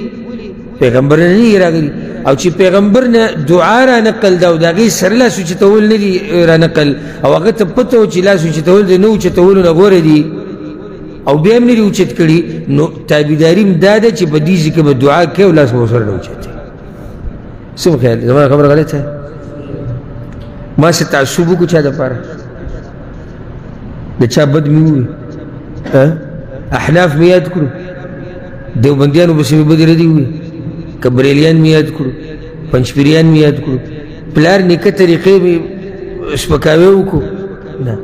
پیغمبر نه نه راغلي او چې پیغمبر نه دعا را نقل ده او د هغې سره لاس اوچتول نه دي را نقل او هغه ته پته و چې لاس اوچتول د نه اوچتولو نه غوره دي او بیا هم نه دي اوچت کړي، نو تابعداري هم دا ده چې په دې ځای کې به دعا کوي او لاس به ورسره نه اوچتوي. څه مو خیال دی؟ زما خبره غلطه ده؟ ما څه تعصب وکړو چا دپاره؟ د چا بد مې ووایي؟ احناف مې یاد کړو، دیوبندیانو پسې مې بدې ردې ووایي، که بریلیان مې یاد کړو، پنجپیریان مې یاد کړو، پلار نیکه طریقې مې سپکاوی وکړو. نه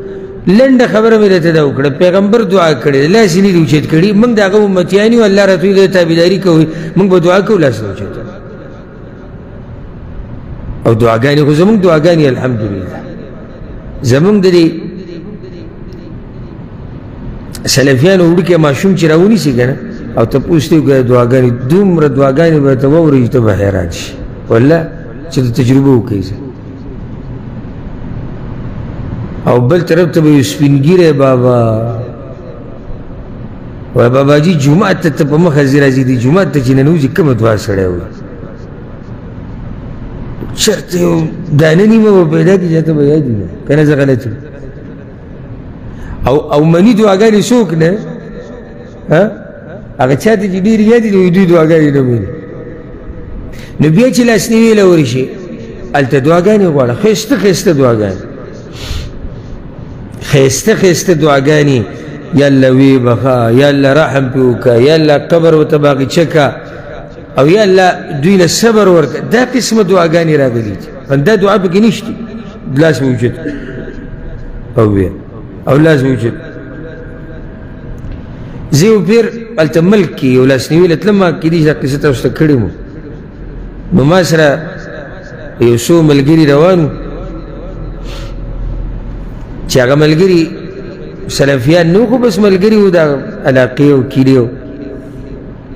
لنډه خبره مې درته دا وکړه، پیغمبر دعا کړې ده لاس یې نه دي اوچت کړي، موږ د هغه امتیان یو، الله راته ویلي تابعداري کوئ، موږ به دعا کوو لاس نه اوچتو. او دعاګانې خو زموږ دعاګانې الحمدلله زموږ د دې سلفیانو اوڑی که ماشوم چی راو نیسی که نا او تا پوستیو که دعاگانی دوم را دعاگانی باتا ووری تا با حیران شی والله چه تا تجربه او کهیزا او بل طرف تا بایو سپینگیره بابا و بابا جی جمعات تا تا پا مخزی رازی دی جمعات تا چی ننوزی کم دعا سره او شرط دانه نیمه با پیدا که جاتا با یادی نا کنه زا غلطو او منی دعاگانی سوک نه اگر چاہتا چی دیر یادی دو دوی دعاگانی نمینی نبیه چی لاسنیوی لورشی التا دعاگانی والا خیسته خیسته دعاگانی خیسته خیسته دعاگانی یالا وی بخا یالا رحم پیوکا یالا قبر و تباقی چکا او یالا دویل صبر ورکا دا قسم دعاگانی را گلیتی دا دعا پکی نشتی لازم وجود او بیا او لازم وجود زیو پیر التا ملکی و لاسنیویل اتلما کدیش دا قصتا استا کردیمو نماس را یوسو ملگیری روانو چه اگه ملگیری سلفیان نو خو بس ملگیری و دا علاقی و کیلی و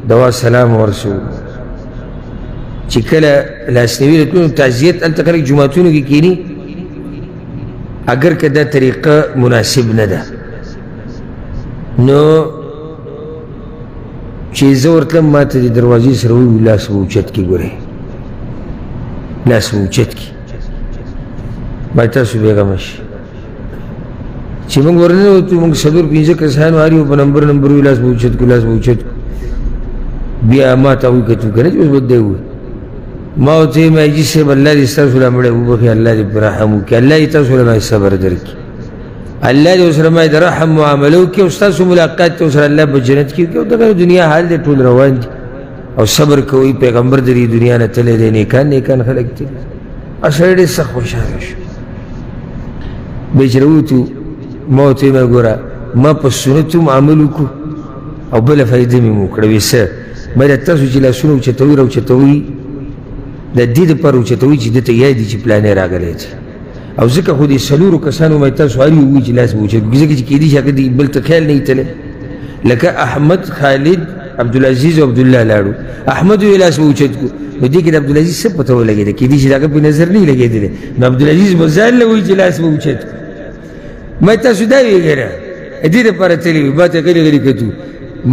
دوا سلام و رسول چه کلا لاسنیویل اتلما تعزیت التا کرک جماعتونو کی کینی اگر که دا طریقه مناسب نده نو چیزه ورطلم ما تا دی دروازی سروی لاس موجد کی گره لاس موجد کی بای تاسو بیغمش چی منگ ورنه و تو منگ صدور پینزه کسان واری و پا نمبر نمبروی لاس موجد کو لاس موجد کو بیا ما تاوی کتو کنه جو اس بده ہوئے ماو تے میں جس سے اللہ دی استغفرہ مڑے ابو بخی اللہ دی برحمو کی اللہ دی تغفرہ میں صبر در کی اللہ دی اسرہ میں درحم معاملو کی استاذ ملاقات تے اسرہ اللہ بجنت کی کیوں تکر دنیا حال دے ٹھول روان دی اور صبر کوئی پیغمبر دری دنیا نے تلے دے نیکان نیکان خلق دے اسرہ دے سخ خوشحال شو بیچ رو تو ماو تے میں گورا ما پس سنتو معاملو کو اور بلا فائدہ میں موکڑوی سر میں تاسو چلا سنو چتوی رو چتوی دا دید پر رو چطوی چی دیتا یادی چی پلانه را گلی چی او ذکر خودی سلور و کسانو مایتا سواری ہوئی چی لاس بوچه گزر کچی کیدی شاکر دی بلتا خیال نہیں تلے لکا احمد خالد عبدالعزیز و عبداللہ لارو احمد و لاس بوچه دکو نو دیکن عبدالعزیز سب پتاو لگی دا کیدی شی داکر پی نظر نہیں لگی دلے نو عبدالعزیز مزان لگوی چی لاس بوچه دکو مایتا سو داوی گرہ دید پر تلیوی باتا قلی غلی کتو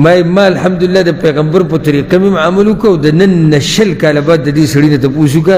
ما الحمدللہ دا پیغمبر پا طریقہ میں معاملو کا دا نن نشل کالبات دا دی سڑین تا پوسو کا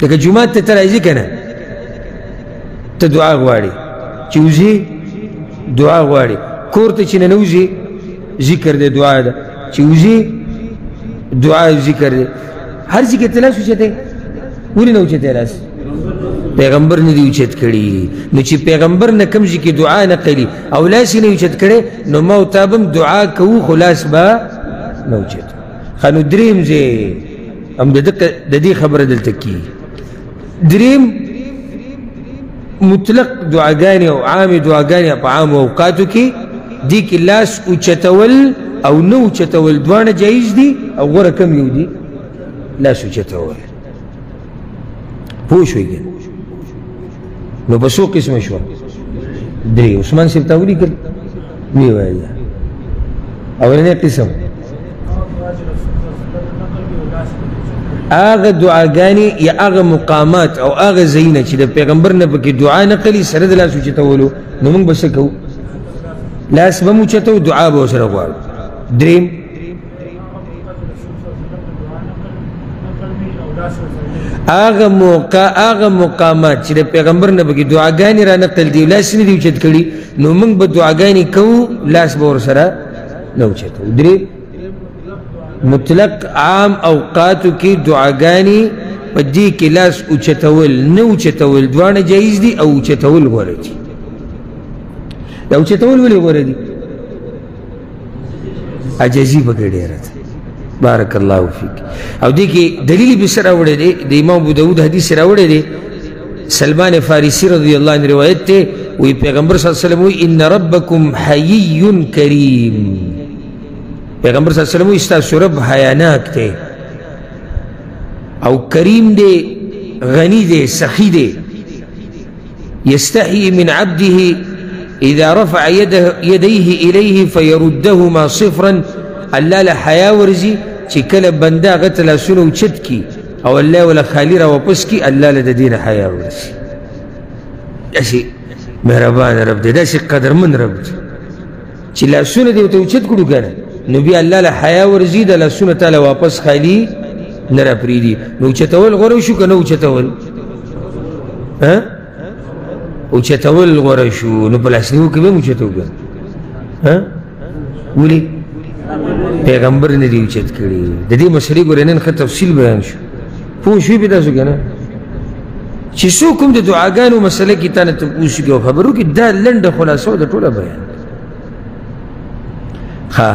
لیکن جماعت تا ترائزی کنا تا دعا گواری چیوزی دعا گواری کور تا چی ننوزی ذکر دے دعا دا چیوزی دعا ذکر دے ہر ذکر تلاسو چیتے اولی نو چیتے راس پیغمبر نے دیو چید کری نو چی پیغمبر نے کم جی کی دعا نقلی اولاسی نیو چید کرے نو موتابم دعا کو خلاص با نو چید خانو دریم زی ام ددی خبر دلتا کی دریم مطلق دعاگانی او عام دعاگانی اپا عام ووقاتو کی دی کی لاس او چتول او نو چتول دوانا جائز دی او غور کم یو دی لاس او چتول پوش ہوئی گئن نو بسو قسم شو دری عثمان صرف تاولی کل نیو ہے اولین قسم آغا دعاگانی یا آغا مقامات او آغا زینہ چی دا پیغمبر نبکی دعا نقلی سرد لاسو چتاولو نو منگ بسکو لاس بمو چتاو دعا باو سرگوارو دریم آغا مقامات چی دا پیغمبر نبکی دعاگانی را نقل دیو لاس نی دیو چید کردی نو منگ با دعاگانی کو لاس باور سرا نو چید ادری مطلق عام اوقاتو کی دعاگانی پا دی که لاس اوچتول نو چتول دوانا جائز دی اوچتول گوردی دا اوچتول ولی گوردی عجزی بکر دے رہا تھا. بارک اللہ فیک. اور دیکھیں دلیلی بھی سر آوڑے دے دے امام ابو داود حدیث سر آوڑے دے سلمان فارسی رضی اللہ عنہ روایت تے وہی پیغمبر صلی اللہ علیہ وسلم ہوئی ان ربکم حیی کریم. پیغمبر صلی اللہ علیہ وسلم ہوئی استاسو رب حیاناک تے او کریم دے غنی دے سخی دے یستحی من عبده اذا رفع یدیه الیه فیردهما صفراً. اللہ لحیا ورزی چی کل بندہ غتلا سنو چد کی او اللہ ولا خالی را وپس کی اللہ لدین حیا ورزی. ایسی مہربان رب دے ایسی قدر من رب دے چی لسنو دے تو چد کرو گنا نبی اللہ لحیا ورزی دا لسنو تالا واپس خالی نرا پریدی. نو چتول غرشو که نو چتول او چتول غرشو نو پلاسنیو که بیم چتو گن ولی پیغمبر ندیو چت کری دادی مسئلی گرنن خط تفصیل بیان شو پوشوی پیدا سو گنا چی سو کم دا دعاگانو مسئلہ کی تانا تم پوشو گیا خبرو که دا لند خلاصو دا طولا بیان خواہ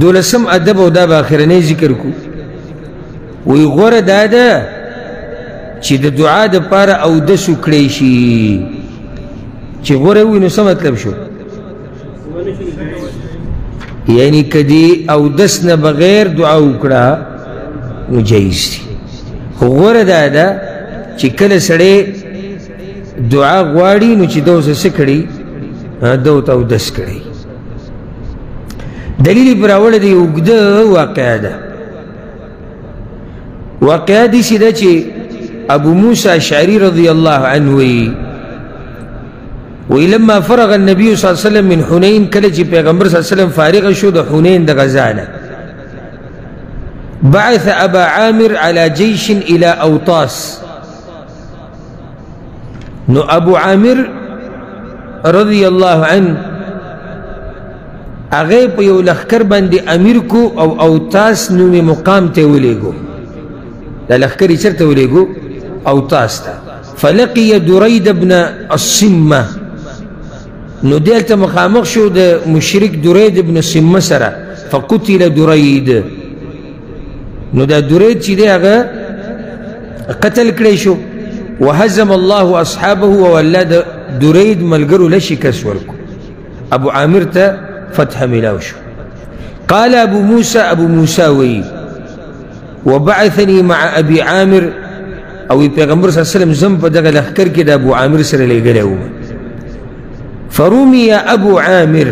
دولسم عدب و دا باخرنے ذکر کو وی غور دادا چی دا دعا دا پارا او دا سکریشی چی غور اوی نسا مطلب شو یعنی کدی او دسنا بغیر دعا اکڑا نجائز دی. غور دادا چی کل سڑے دعا غواری نو چی دو سکڑی دو تا او دس کڑی. دلیلی پر اول دی اگد واقع دا واقعہ دیسی دا چی ابو موسیٰ اشعری رضی اللہ عنہ وی وی لما فرغ النبی صلی اللہ علیہ وسلم من حنین کل چی پیغمبر صلی اللہ علیہ وسلم فارغ شد حنین دا غزانا بعث ابا عامر علی جیش الى اوطاس. نو ابو عامر رضی اللہ عنہ اغیب یو لخکر بند امیر کو او اوطاس نوم مقام تولے گو للخکری چرت ہو لے گو اوطاس تا فلقی درید ابن السمہ. نو دیلتا مخامق شو دا مشرک درید ابن السمہ سرا فقتل درید. نو دا درید چی دے اگا قتل کرے شو وحزم اللہ اصحابہ وولا دا درید ملگرو لشکس ورکو ابو عامر تا فتح ملاو شو. قال ابو موسیٰ ابو موسیٰ وی وبعثني مع ابي عامر او پیغمبر صلی اللہ علیہ وسلم زنب دغل اخکر کے دا ابو عامر صلی اللہ علیہ وسلم فرومی ابو عامر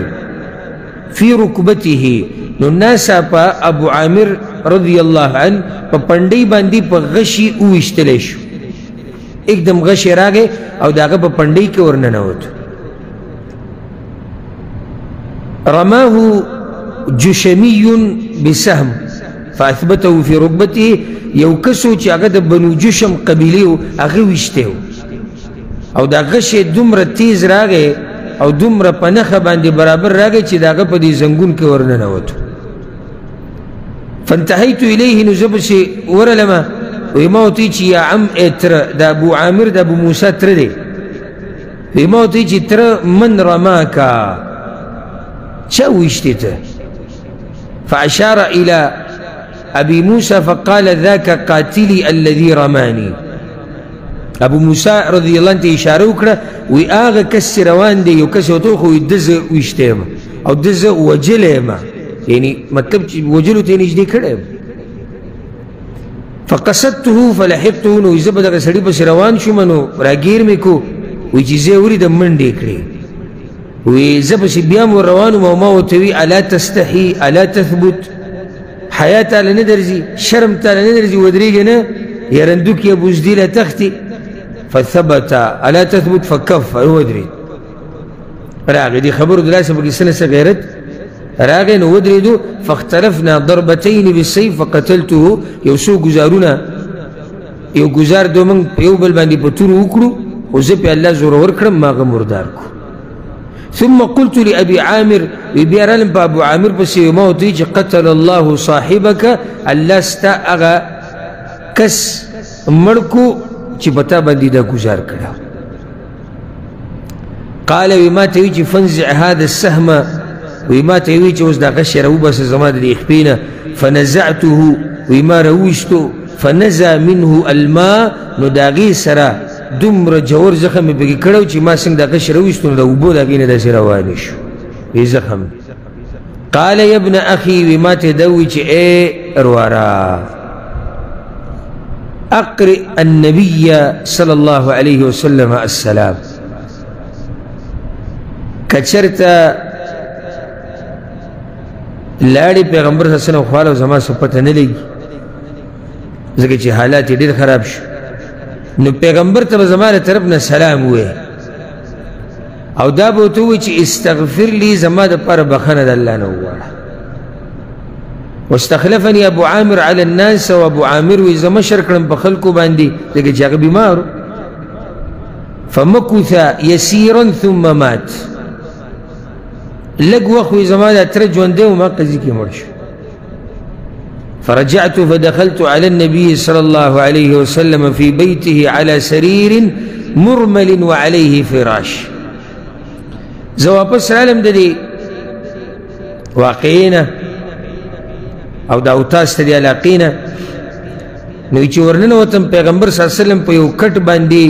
فی رکبته. نناسا پا ابو عامر رضی اللہ عنہ پا پندی باندی پا غشی اوشتلیش ایک دم غشی را گئے او داگا پا پندی کے ورنناوت رماہ جشمی بسہم فاثبته في ركبته یو کسو چی اگه دا بنو جشم قبیلیو اگه وشتهو او دا غش دمر تیز راگه او دمر پنخ بانده برابر راگه چی دا اگه پا دی زنگون که ورننواتو فانتحیتو الیه نزبسی ورلما ویماو تی چی یا عم اتر دا ابو عامر دا ابو موسیٰ تر ده ویماو تی چی تر من رماکا چا وشته تا فعشار الى ابی موسیٰ فقال ذاک قاتلی الذی رمانی. ابو موسیٰ رضی اللہ عنہ اشارہ اکڑا وی آغا کس روان دے یو کس ہوتو خوی دز وشتے ما او دز وجلے ما یعنی مطلب وجلو تینیج دے کھڑے ما فقصدتو فلحقتو نو ازبا دا سڑی پس روان شو منو راگیر میں کو وی چیزے اوری دا من دے کھڑے وی ازبا سی بیام و روانو ماو توی علا تستحی علا تثبت حیا تالا ندرزی شرم تالا ندرزی ودریگنا یرندوکی بوزدیل تختی فثبتا علا تثبت فکف ودرید راغی دی خبر دلاسا بکی سنسا غیرت راغی نو ودریدو فاختلفنا ضربتین بالسیف فقتلتو یو سو گزارونا یو گزار دو من پیو بلباندی پتورو اکرو وزی پی اللہ زورور کرم ماغ مردار کو ثم قلت لأبي عامر وبيرالم بابو عامر بسيو موتيج قتل الله صاحبك اللہ ستا اغا کس مرکو چی بتا بندی دا گزار کرا. قال وما تيجي فانزع هذا السهم وی ما تیوی چه اوز دا غشی رو بس زمان دا دیخ پینا فنزعتو وی ما رویشتو فنزع منه الماء نو دا غی سرا دم را جور زخم بگی کرو چه ما سنگ دا غشی رویشتو نو دا اوبو دا غینا دا سروانشو وی زخم قال يا ابن اخي وی ما تیدوی چه اے اروارا اقرئ النبی صلی اللہ علیہ وسلم السلام کچرتا لاڑی پیغمبر صلی اللہ علیہ وسلم خوالا و زمان سپتہ نلگی زکر چی حالاتی دیر خراب شو نو پیغمبر تا زمان طرفنا سلام ہوئے او دا بوتو ہوئی چی استغفر لی زمان دا پار بخند اللہ نوارا واستخلفنی ابو عامر علی الناس و ابو عامر وی زمان شرکن بخلکو باندی زکر چی اگر بیمارو فمکوث یسیرا ثم مات لگ وقوی زمان دا ترجوانده و ما قضی کی مرشو فرجعتو فدخلتو علی النبی صلی اللہ علیہ وسلم فی بیته علی سریر مرمل و علیه فراش زواپس عالم دا دی واقعینا او دا اوتاس تا دی علاقینا نوی چی ورنن وطن پیغمبر صلی اللہ علیہ وسلم پا یو کٹ باندی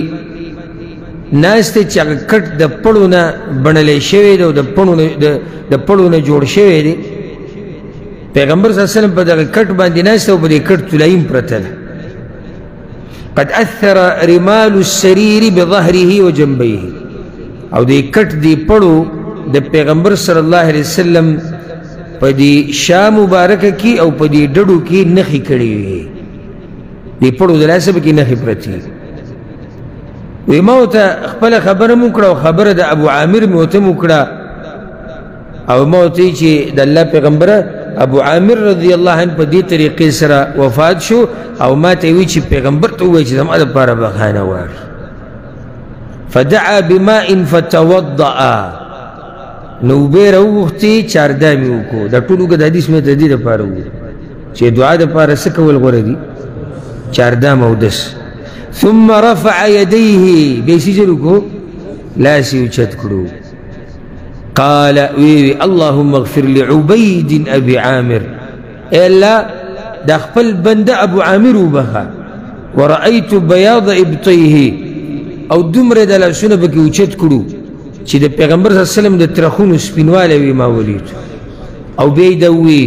ناسته چه اگر کٹ دا پڑونا بنلے شوئے دا دا پڑونا جوڑ شوئے دی پیغمبر صلی اللہ علیہ وسلم پا دا کٹ باندی ناسته و پا دا کٹ تلائیم پرتل قد اثر رمال السریر بظهره و جنبیه او دا کٹ دی پڑو دا پیغمبر صلی اللہ علیہ وسلم پا دی شاہ مبارک کی او پا دی ڈڑو کی نخی کڑی ہوئی دی پڑو دلاسب کی نخی پرتی وی ماو تا اخپل خبر مکڑا و خبر دا ابو عامر موتا مکڑا او ماو تایی چی دا اللہ پیغمبر ابو عامر رضی اللہ عنہ پا دی طریقی سرا وفات شو او ما تایوی چی پیغمبر تاوی چی دم ادب پارا بخانا وار فدعا بماء فتوضعا نو بیر او وقتی چاردامی اوکو دا طول اوگا دا حدیث میں تا دی دا پارا ہوگا چی دعا دا پارا سکوال غردی چاردام او دس ثم رفع يديه بيسي جلوكو لا سيوچت کرو قال ويوي اللهم اغفر لعبيد ابي عامر الا دخل بند ابو عامر بها ورأيت بياض ابطيه او دمر دلسون بكي وچت کرو چه ده پیغمبر صلى الله عليه وسلم ده ترخون سپنوالا وي ما وليتو او بيدوي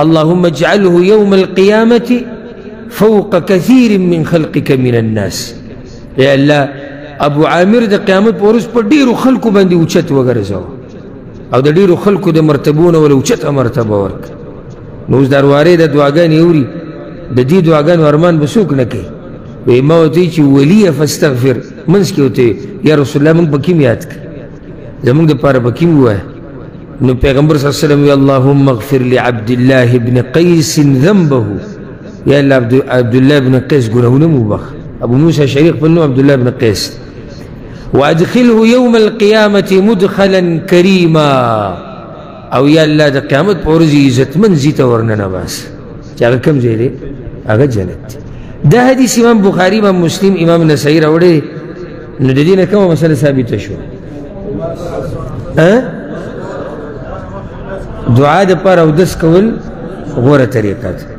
اللهم اجعله يوم القيامة فوق كثير من خلقك من الناس يا الله ابو عامر دا قیامت پورس پر دیرو خلقو بندی اوچت وگرزاو او دا دیرو خلقو دا مرتبون ولو اوچت امرتبه ورک نوز دارواره دا دعاگان یوری دا دی دعاگان ورمان بسوک نکی و اماو تایی چی ولی فاستغفر منس کیو تایی یا رسول اللہ منگ پا کم یاد کر زمانگ دا پارا پا کم ہوا ہے نو پیغمبر صلی اللہ علیہ وسلم یا اللہم اغفر لعبداللہ ابن قیس ذنبہو یا اللہ عبداللہ بن قیس گناہونا مبخ ابو موسیٰ شریق بنو عبداللہ بن قیس وادخله یوم القیامت مدخلا کریما او یا اللہ دا قیامت پورزی عزت من زیتا ورننا باس چاگر کم زیرے آگا جنت دا حدیث امام بخاری امام مسلم امام نسائی راوڑے نددین کم مسئلہ ثابت شو دعا دا پار او دس کول غور طریقہ دا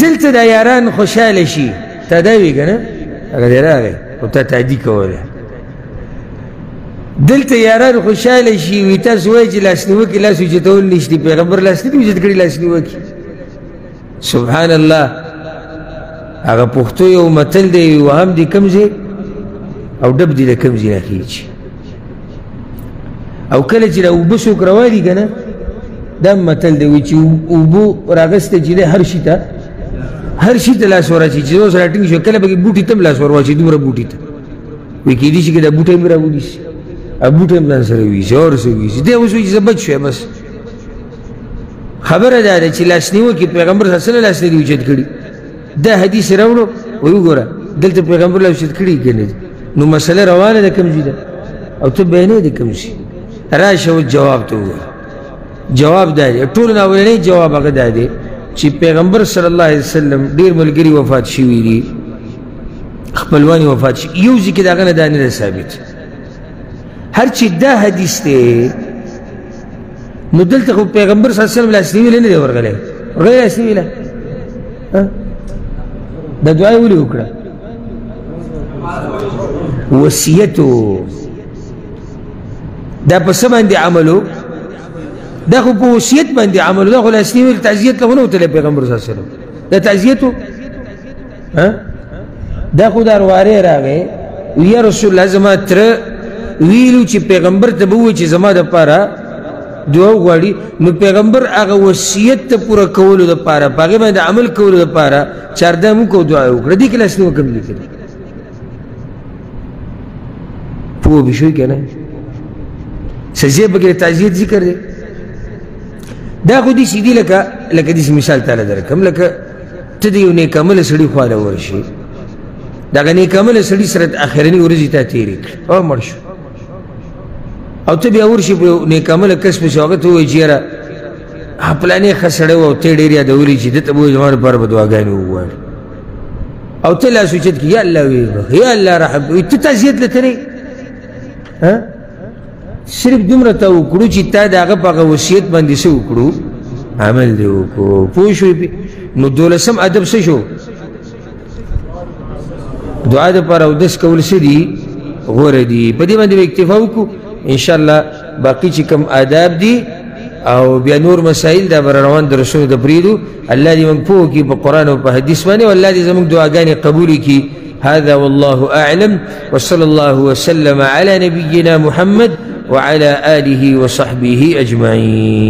دلتا دا یاران خوشحال شی تا داوی گا نا اگر دیر آگئی او تا تعدی کولا دلتا یاران خوشحال شی وی تا سوائی چی لاسنوکی لاسو جتاول نشتی پیغمبر لاسنی دیو جت کری لاسنوکی سبحان اللہ اگر پختو یا امتل دی وهم دی کمزی او دب دی دا کمزی ناکیی چی او کل چی او بسو کروالی گا نا دا امتل دی وی چی او بو راگست جلی هر شی تا هر شی تلاس ورا چی چیزو سر اٹنگ شو کلا باکی بوٹی تم لاس ورا چی دمرا بوٹی تا ویکی دیشی که دا بوٹی میرا بوٹی سی اب بوٹی میرا سر ویسی اور سر ویسی دیو سوی چیزا بچ شوی بس خبر دادا چی لاسنی وکی پیغمبر صلی اللہ لاسنی دیو چید کری دا حدیث راولو ویو گورا دلتا پیغمبر لاسنی چید کری کنی دا نو مسئلہ روانا دا کم جی دا او تو بینی دا کم سی راش او جواب تو گورا جواب دادی اٹول ناولنی جواب اگر دادی چی پیغمبر صلی اللہ علیہ وسلم دیر ملگری وفات شوی دی خپلوانی وفات شوی یوزی که داغن دانی دا ثابت هرچی دا حدیث دی ندل تقو پیغمبر صلی اللہ علیہ وسلم لاسنیوی لے ندے ورگلے غیر لاسنیوی لے دا دعای ولی اکڑا وسیعتو دا پس باندی عملو دا خو پو وسیعت باندی عملو دا خو لاسنیوی تعزیت لہو نوتلے پیغمبر صلی اللہ علیہ وسلم دا تعزیتو دا خو دا روارے را گئے ویا رسول اللہ زمان تر ویلو چی پیغمبر تبوی چی زمان دا پارا دعا غواړي نو پیغمبر هغه وصیت ته پوره کولو دپاره په هغې باندې عمل کولو دپاره چارده کو دعا یې وکړه. دې کې لاسني وکم لیکلي پوه به شوي که نه سجدې پکې د تعزیت ذکر دی. دا خو داسې دي لکه لکه داسې مثال تاله درکم لکه ته د یو نیکعمله سړي خواله ورشي د هغه نیکعمله سړي سره اخرني ورځې تا تېرې کړي او مړ شو او ته بیا ورشي په یو نیکعمله کس پسې هغه ته ووایي چې یاره پلانې ښه سړی و او ته یې ډېر یادولي چې ده ته به وایي زما دپاره به دعاګانې وغواړي او ته لاس اوچت کړي یا الله ویې یا الله رحم وایي ته تعزیت لته نه صرف دومره ته وکړو چې تا د هغه په هغه وصیت باندې څه وکړو عمل دې وکړو. پوه شوې نو دولسم ادب څه شو دعا دپاره اودس کول څه دي غوره دي. په دې باندې به اکتفا وکړو انشاءاللہ باقی چکم آداب دی او بیا نور مسائل دا برا روان در رسول دا پریدو اللہ دی منگ پوہ کی پا قرآن و پا حدیث مانے واللہ دی زمانگ دعاگانی قبولی کی. هذا واللہ اعلم وصل اللہ وسلم على نبینا محمد وعلى آلہ وصحبہ اجمعین.